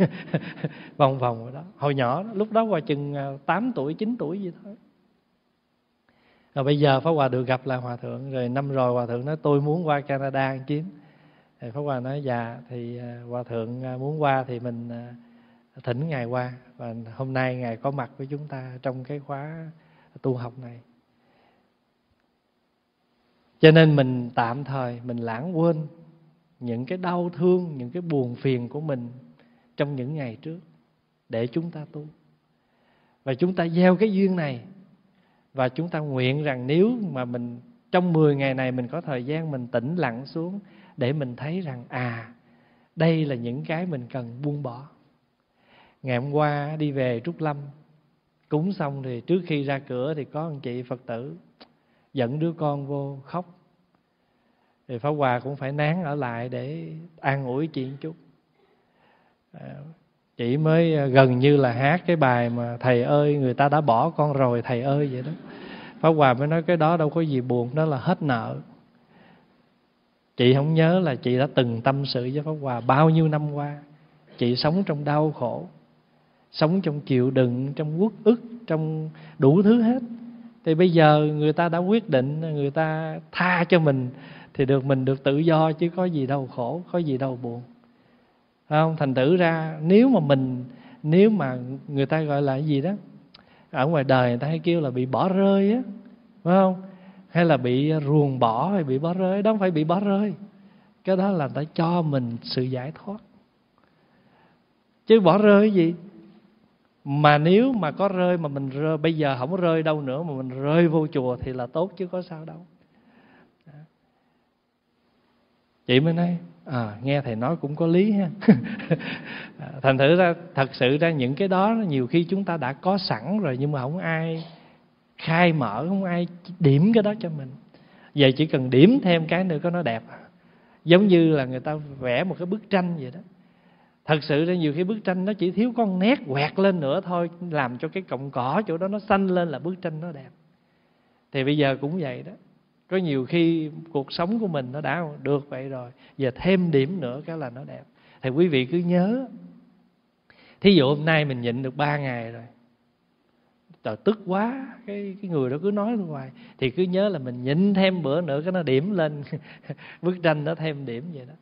vòng đó. Hồi nhỏ đó, lúc đó Hòa chừng 8 tuổi, 9 tuổi gì thôi. Rồi bây giờ Pháp Hòa được gặp lại Hòa Thượng. Rồi năm rồi Hòa Thượng nói tôi muốn qua Canada ăn kiếm. Thì Pháp Hòa nói dạ, thì Hòa Thượng muốn qua thì mình thỉnh Ngài qua. Và hôm nay Ngài có mặt với chúng ta trong cái khóa tu học này. Cho nên mình tạm thời mình lãng quên những cái đau thương, những cái buồn phiền của mình trong những ngày trước để chúng ta tu. Và chúng ta gieo cái duyên này. Và chúng ta nguyện rằng nếu mà mình trong 10 ngày này mình có thời gian mình tĩnh lặng xuống để mình thấy rằng à, đây là những cái mình cần buông bỏ. Ngày hôm qua đi về Trúc Lâm, cúng xong thì trước khi ra cửa thì có anh chị Phật tử dẫn đứa con vô khóc. Thì Pháp Hòa cũng phải nán ở lại để an ủi chị một chút. Chị mới gần như là hát cái bài mà thầy ơi người ta đã bỏ con rồi thầy ơi vậy đó. Pháp Hòa mới nói cái đó đâu có gì buồn, đó là hết nợ. Chị không nhớ là chị đã từng tâm sự với Pháp Hòa bao nhiêu năm qua. Chị sống trong đau khổ, sống trong chịu đựng, trong uất ức, trong đủ thứ hết. Thì bây giờ người ta đã quyết định, người ta tha cho mình thì được, mình được tự do chứ có gì đâu khổ, có gì đâu buồn. Không? Thành thử ra nếu mà người ta gọi là gì đó, ở ngoài đời người ta hay kêu là bị bỏ rơi á, phải không? Hay là bị ruồng bỏ hay bị bỏ rơi, đó không phải bị bỏ rơi. Cái đó là người ta cho mình sự giải thoát. Chứ bỏ rơi gì? Mà nếu mà có rơi mà mình rơi, bây giờ không rơi đâu nữa mà mình rơi vô chùa thì là tốt chứ có sao đâu. Chị mới nói nghe thầy nói cũng có lý ha. Thành thử ra thật sự ra những cái đó nhiều khi chúng ta đã có sẵn rồi nhưng mà không ai khai mở, không ai điểm cái đó cho mình. Giờ chỉ cần điểm thêm cái nữa có nó đẹp. Giống như là người ta vẽ một cái bức tranh vậy đó. Thật sự ra nhiều khi bức tranh nó chỉ thiếu con nét quẹt lên nữa thôi, làm cho cái cọng cỏ chỗ đó nó xanh lên là bức tranh nó đẹp. Thì bây giờ cũng vậy đó. Có nhiều khi cuộc sống của mình nó đã được vậy rồi, giờ thêm điểm nữa cái là nó đẹp. Thì quý vị cứ nhớ, thí dụ hôm nay mình nhịn được 3 ngày rồi, trời tức quá, cái người đó cứ nói hoài, thì cứ nhớ là mình nhịn thêm bữa nữa cái nó điểm lên. Bức tranh nó thêm điểm vậy đó.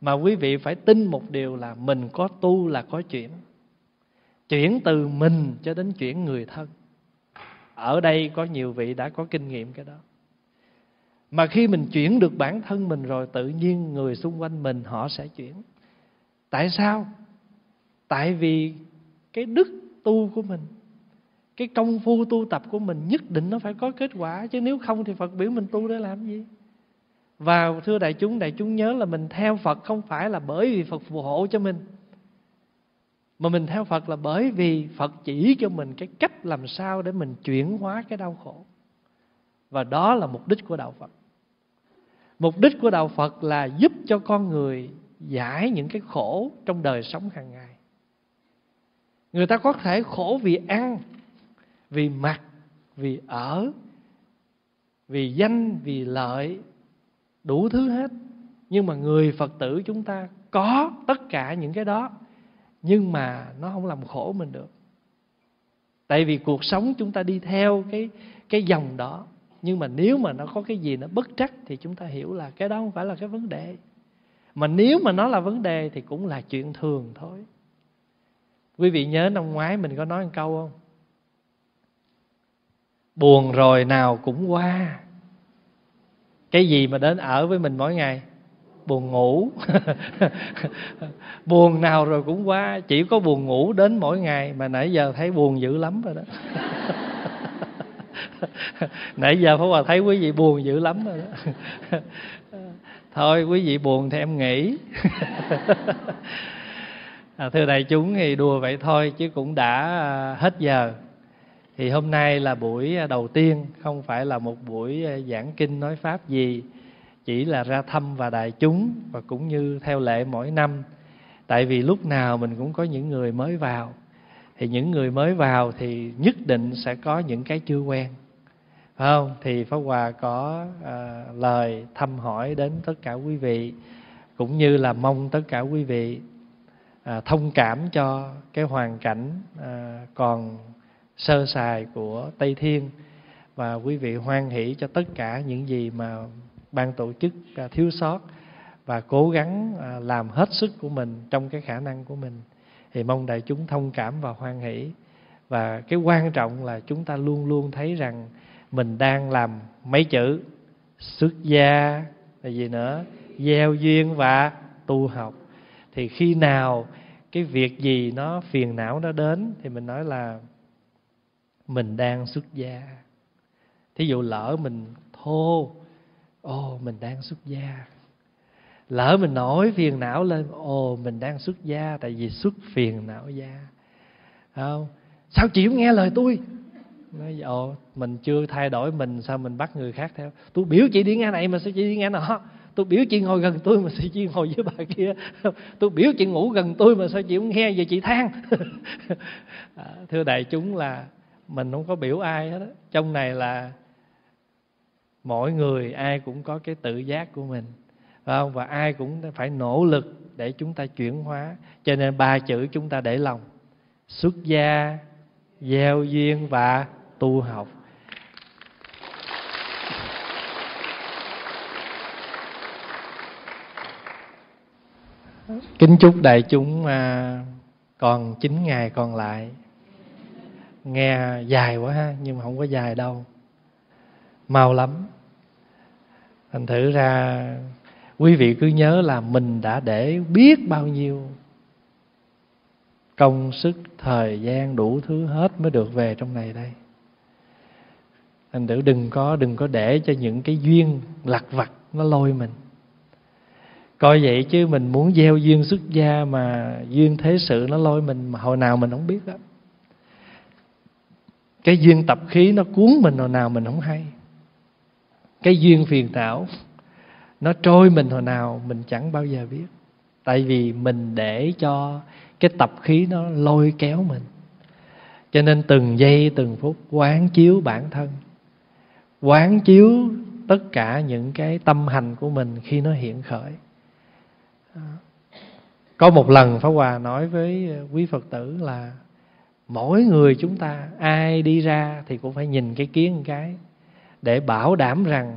Mà quý vị phải tin một điều là mình có tu là có chuyển từ mình cho đến chuyển người thân. Ở đây có nhiều vị đã có kinh nghiệm cái đó. Mà khi mình chuyển được bản thân mình rồi, tự nhiên người xung quanh mình họ sẽ chuyển. Tại sao? Tại vì cái đức tu của mình, cái công phu tu tập của mình nhất định nó phải có kết quả. Chứ nếu không thì Phật biểu mình tu để làm gì? Và thưa đại chúng nhớ là mình theo Phật không phải là bởi vì Phật phù hộ cho mình. Mà mình theo Phật là bởi vì Phật chỉ cho mình cái cách làm sao để mình chuyển hóa cái đau khổ. Và đó là mục đích của Đạo Phật. Mục đích của Đạo Phật là giúp cho con người giải những cái khổ trong đời sống hàng ngày. Người ta có thể khổ vì ăn, vì mặc, vì ở, vì danh, vì lợi, đủ thứ hết. Nhưng mà người Phật tử chúng ta có tất cả những cái đó, nhưng mà nó không làm khổ mình được. Tại vì cuộc sống chúng ta đi theo cái dòng đó. Nhưng mà nếu mà nó có cái gì nó bất trắc thì chúng ta hiểu là cái đó không phải là cái vấn đề. Mà nếu mà nó là vấn đề thì cũng là chuyện thường thôi. Quý vị nhớ năm ngoái mình có nói một câu không? Buồn rồi nào cũng qua. Cái gì mà đến ở với mình mỗi ngày? Buồn ngủ. Buồn nào rồi cũng qua. Chỉ có buồn ngủ đến mỗi ngày. Mà nãy giờ thấy buồn dữ lắm rồi đó. Nãy giờ Pháp Hòa thấy quý vị buồn dữ lắm rồi đó. Thôi quý vị buồn thì em nghỉ. Thưa đại chúng thì đùa vậy thôi chứ cũng đã hết giờ. Thì hôm nay là buổi đầu tiên, không phải là một buổi giảng kinh nói pháp gì, chỉ là ra thăm và đại chúng, và cũng như theo lệ mỗi năm. Tại vì lúc nào mình cũng có những người mới vào, thì những người mới vào thì nhất định sẽ có những cái chưa quen, phải không? Thì Pháp Hòa có lời thăm hỏi đến tất cả quý vị, cũng như là mong tất cả quý vị thông cảm cho cái hoàn cảnh còn sơ sài của Tây Thiên, và quý vị hoan hỷ cho tất cả những gì mà ban tổ chức thiếu sót, và cố gắng làm hết sức của mình trong cái khả năng của mình. Thì mong đại chúng thông cảm và hoan hỷ. Và cái quan trọng là chúng ta luôn luôn thấy rằng mình đang làm mấy chữ: xuất gia, là gì nữa, gieo duyên và tu học. Thì khi nào cái việc gì nó phiền não nó đến thì mình nói là mình đang xuất gia. Thí dụ lỡ mình thô, ồ mình đang xuất gia. Lỡ mình nổi phiền não lên, ồ mình đang xuất gia, tại vì xuất phiền não gia. Không? Sao chị không nghe lời tôi? Nói ồ mình chưa thay đổi mình, sao mình bắt người khác theo? Tôi biểu chị đi nghe này mà sao chị đi nghe nọ? Tôi biểu chị ngồi gần tôi mà sao chị ngồi với bà kia? Tôi biểu chị ngủ gần tôi mà sao chị không nghe, giờ chị than? Thưa đại chúng là mình không có biểu ai hết đó. Trong này là mỗi người ai cũng có cái tự giác của mình, phải không? Và ai cũng phải nỗ lực để chúng ta chuyển hóa. Cho nên ba chữ chúng ta để lòng: xuất gia, gieo duyên và tu học. Kính chúc đại chúng còn 9 ngày còn lại. Nghe dài quá ha, nhưng mà không có dài đâu, mau lắm. Thành thử ra quý vị cứ nhớ là mình đã để biết bao nhiêu công sức, thời gian, đủ thứ hết mới được về trong này đây. Thành thử đừng có để cho những cái duyên lặt vặt nó lôi mình. Coi vậy chứ mình muốn gieo duyên xuất gia mà duyên thế sự nó lôi mình mà hồi nào mình không biết đó. Cái duyên tập khí nó cuốn mình hồi nào mình không hay. Cái duyên phiền não nó trôi mình hồi nào mình chẳng bao giờ biết. Tại vì mình để cho cái tập khí nó lôi kéo mình. Cho nên từng giây từng phút quán chiếu bản thân, quán chiếu tất cả những cái tâm hành của mình khi nó hiện khởi. Có một lần Pháp Hòa nói với quý Phật tử là mỗi người chúng ta ai đi ra thì cũng phải nhìn cái kiến một cái để bảo đảm rằng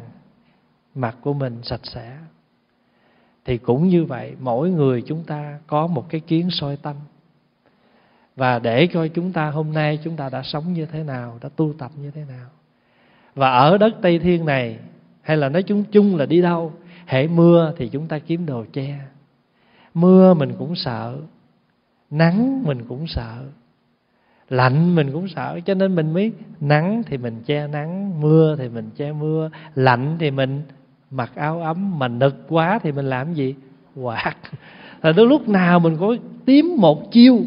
mặt của mình sạch sẽ. Thì cũng như vậy, mỗi người chúng ta có một cái kiến soi tâm, và để coi chúng ta hôm nay chúng ta đã sống như thế nào, đã tu tập như thế nào. Và ở đất Tây Thiên này, hay là nói chung là đi đâu, hễ mưa thì chúng ta kiếm đồ che. Mưa mình cũng sợ, nắng mình cũng sợ, lạnh mình cũng sợ. Cho nên mình mới nắng thì mình che nắng, mưa thì mình che mưa, lạnh thì mình mặc áo ấm, mà nực quá thì mình làm gì? Quạt. Thật ra lúc nào mình có tím một chiêu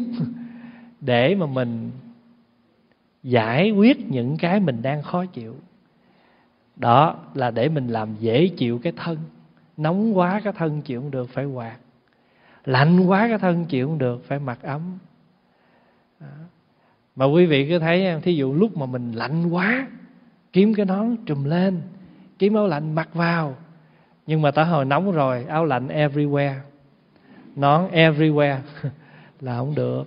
để mà mình giải quyết những cái mình đang khó chịu. Đó là để mình làm dễ chịu cái thân. Nóng quá cái thân chịu không được, phải quạt. Lạnh quá cái thân chịu không được, phải mặc ấm. Đó. Mà quý vị cứ thấy, thí dụ lúc mà mình lạnh quá, kiếm cái nón trùm lên, kiếm áo lạnh mặc vào. Nhưng mà tới hồi nóng rồi, áo lạnh everywhere, nón everywhere là không được.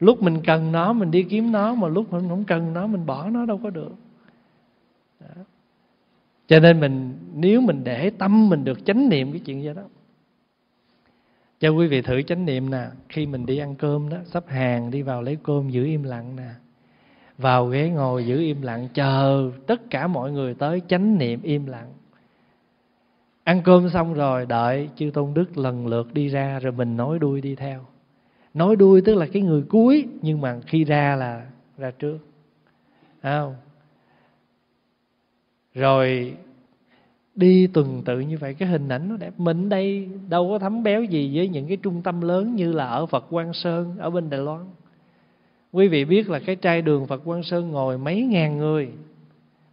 Lúc mình cần nó, mình đi kiếm nó, mà lúc mình không cần nó, mình bỏ nó đâu có được. Đó. Cho nên mình, nếu mình để tâm mình được chánh niệm cái chuyện vậy đó. Cho quý vị thử chánh niệm nè, khi mình đi ăn cơm đó, sắp hàng đi vào lấy cơm giữ im lặng nè. Vào ghế ngồi giữ im lặng, chờ tất cả mọi người tới, chánh niệm im lặng. Ăn cơm xong rồi đợi chư Tôn Đức lần lượt đi ra, rồi mình nối đuôi đi theo. Nối đuôi tức là cái người cuối, nhưng mà khi ra là ra trước. Thấy không? Rồi đi tuần tự như vậy, cái hình ảnh nó đẹp. Mình đây đâu có thấm béo gì với những cái trung tâm lớn như là ở Phật Quang Sơn ở bên Đài Loan. Quý vị biết là cái trai đường Phật Quang Sơn ngồi mấy ngàn người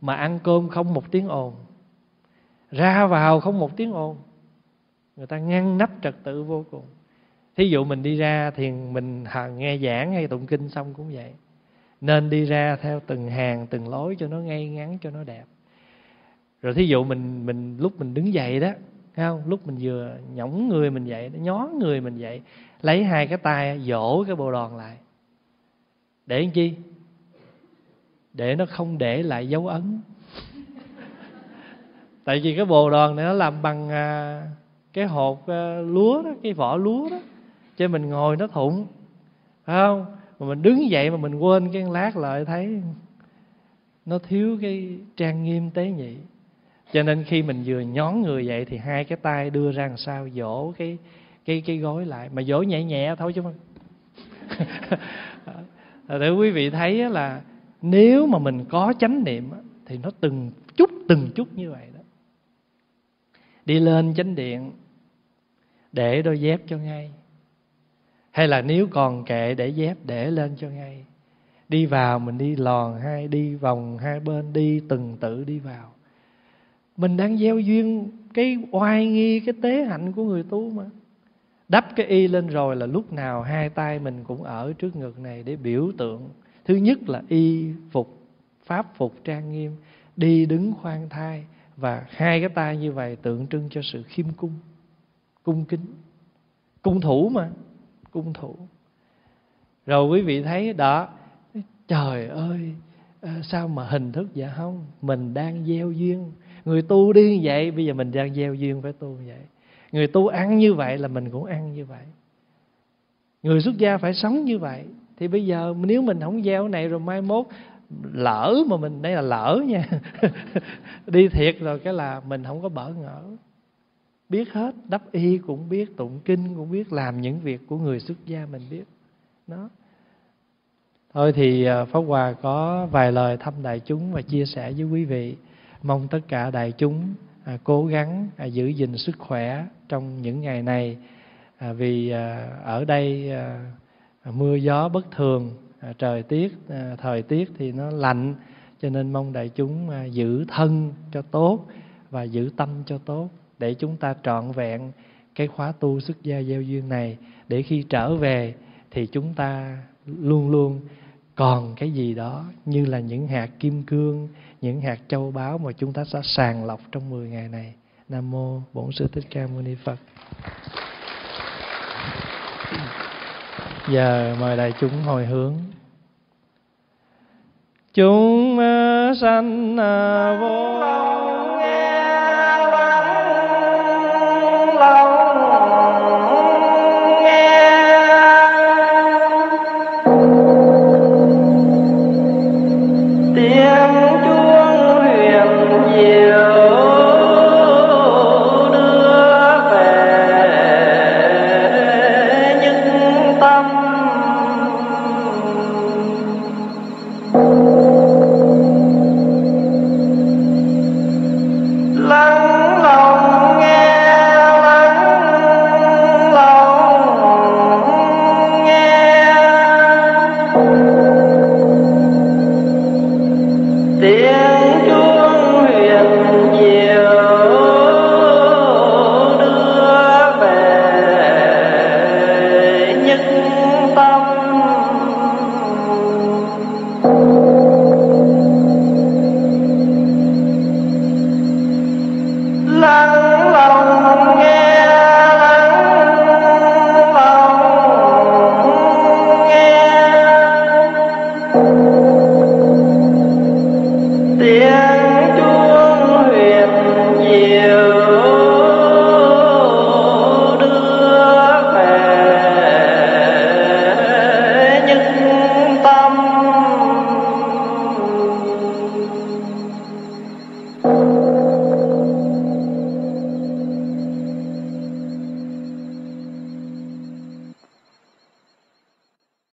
mà ăn cơm không một tiếng ồn. ra vào không một tiếng ồn, người ta ngăn nắp trật tự vô cùng. Thí dụ mình đi ra thì mình nghe giảng hay tụng kinh xong cũng vậy, nên đi ra theo từng hàng từng lối cho nó ngay ngắn, cho nó đẹp. Rồi thí dụ mình lúc mình đứng dậy đó, không, lúc mình vừa nhõng người mình dậy, nhó người mình dậy, lấy hai cái tay dỗ cái bồ đòn lại. Để làm chi? Để nó không để lại dấu ấn. Tại vì cái bồ đòn này nó làm bằng cái hột lúa đó, cái vỏ lúa đó, cho mình ngồi nó thụng, phải không? Mà mình đứng dậy mà mình quên cái lát lại thấy nó thiếu cái trang nghiêm tế nhị. Cho nên khi mình vừa nhón người dậy thì hai cái tay đưa ra làm sao dỗ cái gối lại, mà dỗ nhẹ nhẹ thôi chứ không. Để quý vị thấy là nếu mà mình có chánh niệm thì nó từng chút như vậy đó. Đi lên chánh điện để đôi dép cho ngay, hay là nếu còn kệ để dép để lên cho ngay. Đi vào mình đi lòn hai, đi vòng hai bên, đi từng tự đi vào. Mình đang gieo duyên cái oai nghi, cái tế hạnh của người tu mà. Đắp cái y lên rồi là lúc nào hai tay mình cũng ở trước ngực này để biểu tượng. Thứ nhất là y phục, pháp phục trang nghiêm, đi đứng khoan thai. Và hai cái tay như vậy tượng trưng cho sự khiêm cung, cung kính, cung thủ mà, cung thủ. Rồi quý vị thấy đó, trời ơi, sao mà hình thức dạ không? Mình đang gieo duyên. Người tu đi như vậy, bây giờ mình đang gieo duyên phải tu như vậy. Người tu ăn như vậy là mình cũng ăn như vậy. Người xuất gia phải sống như vậy. Thì bây giờ nếu mình không gieo cái này rồi mai mốt lỡ mà mình, đây là lỡ nha, đi thiệt rồi cái là mình không có bỡ ngỡ. Biết hết, đắp y cũng biết, tụng kinh cũng biết, làm những việc của người xuất gia mình biết. Đó. Thôi thì Pháp Hòa có vài lời thăm đại chúng và chia sẻ với quý vị. Mong tất cả đại chúng cố gắng giữ gìn sức khỏe trong những ngày này. Vì ở đây mưa gió bất thường, thời tiết thì nó lạnh. Cho nên mong đại chúng giữ thân cho tốt và giữ tâm cho tốt, để chúng ta trọn vẹn cái khóa tu xuất gia gieo duyên này. Để khi trở về thì chúng ta luôn luôn còn cái gì đó như là những hạt kim cương, những hạt châu báu mà chúng ta sẽ sàng lọc trong 10 ngày này. Nam Mô Bổn Sư Thích Ca Mâu Ni Phật. Giờ mời đại chúng hồi hướng. Chúng sanh vô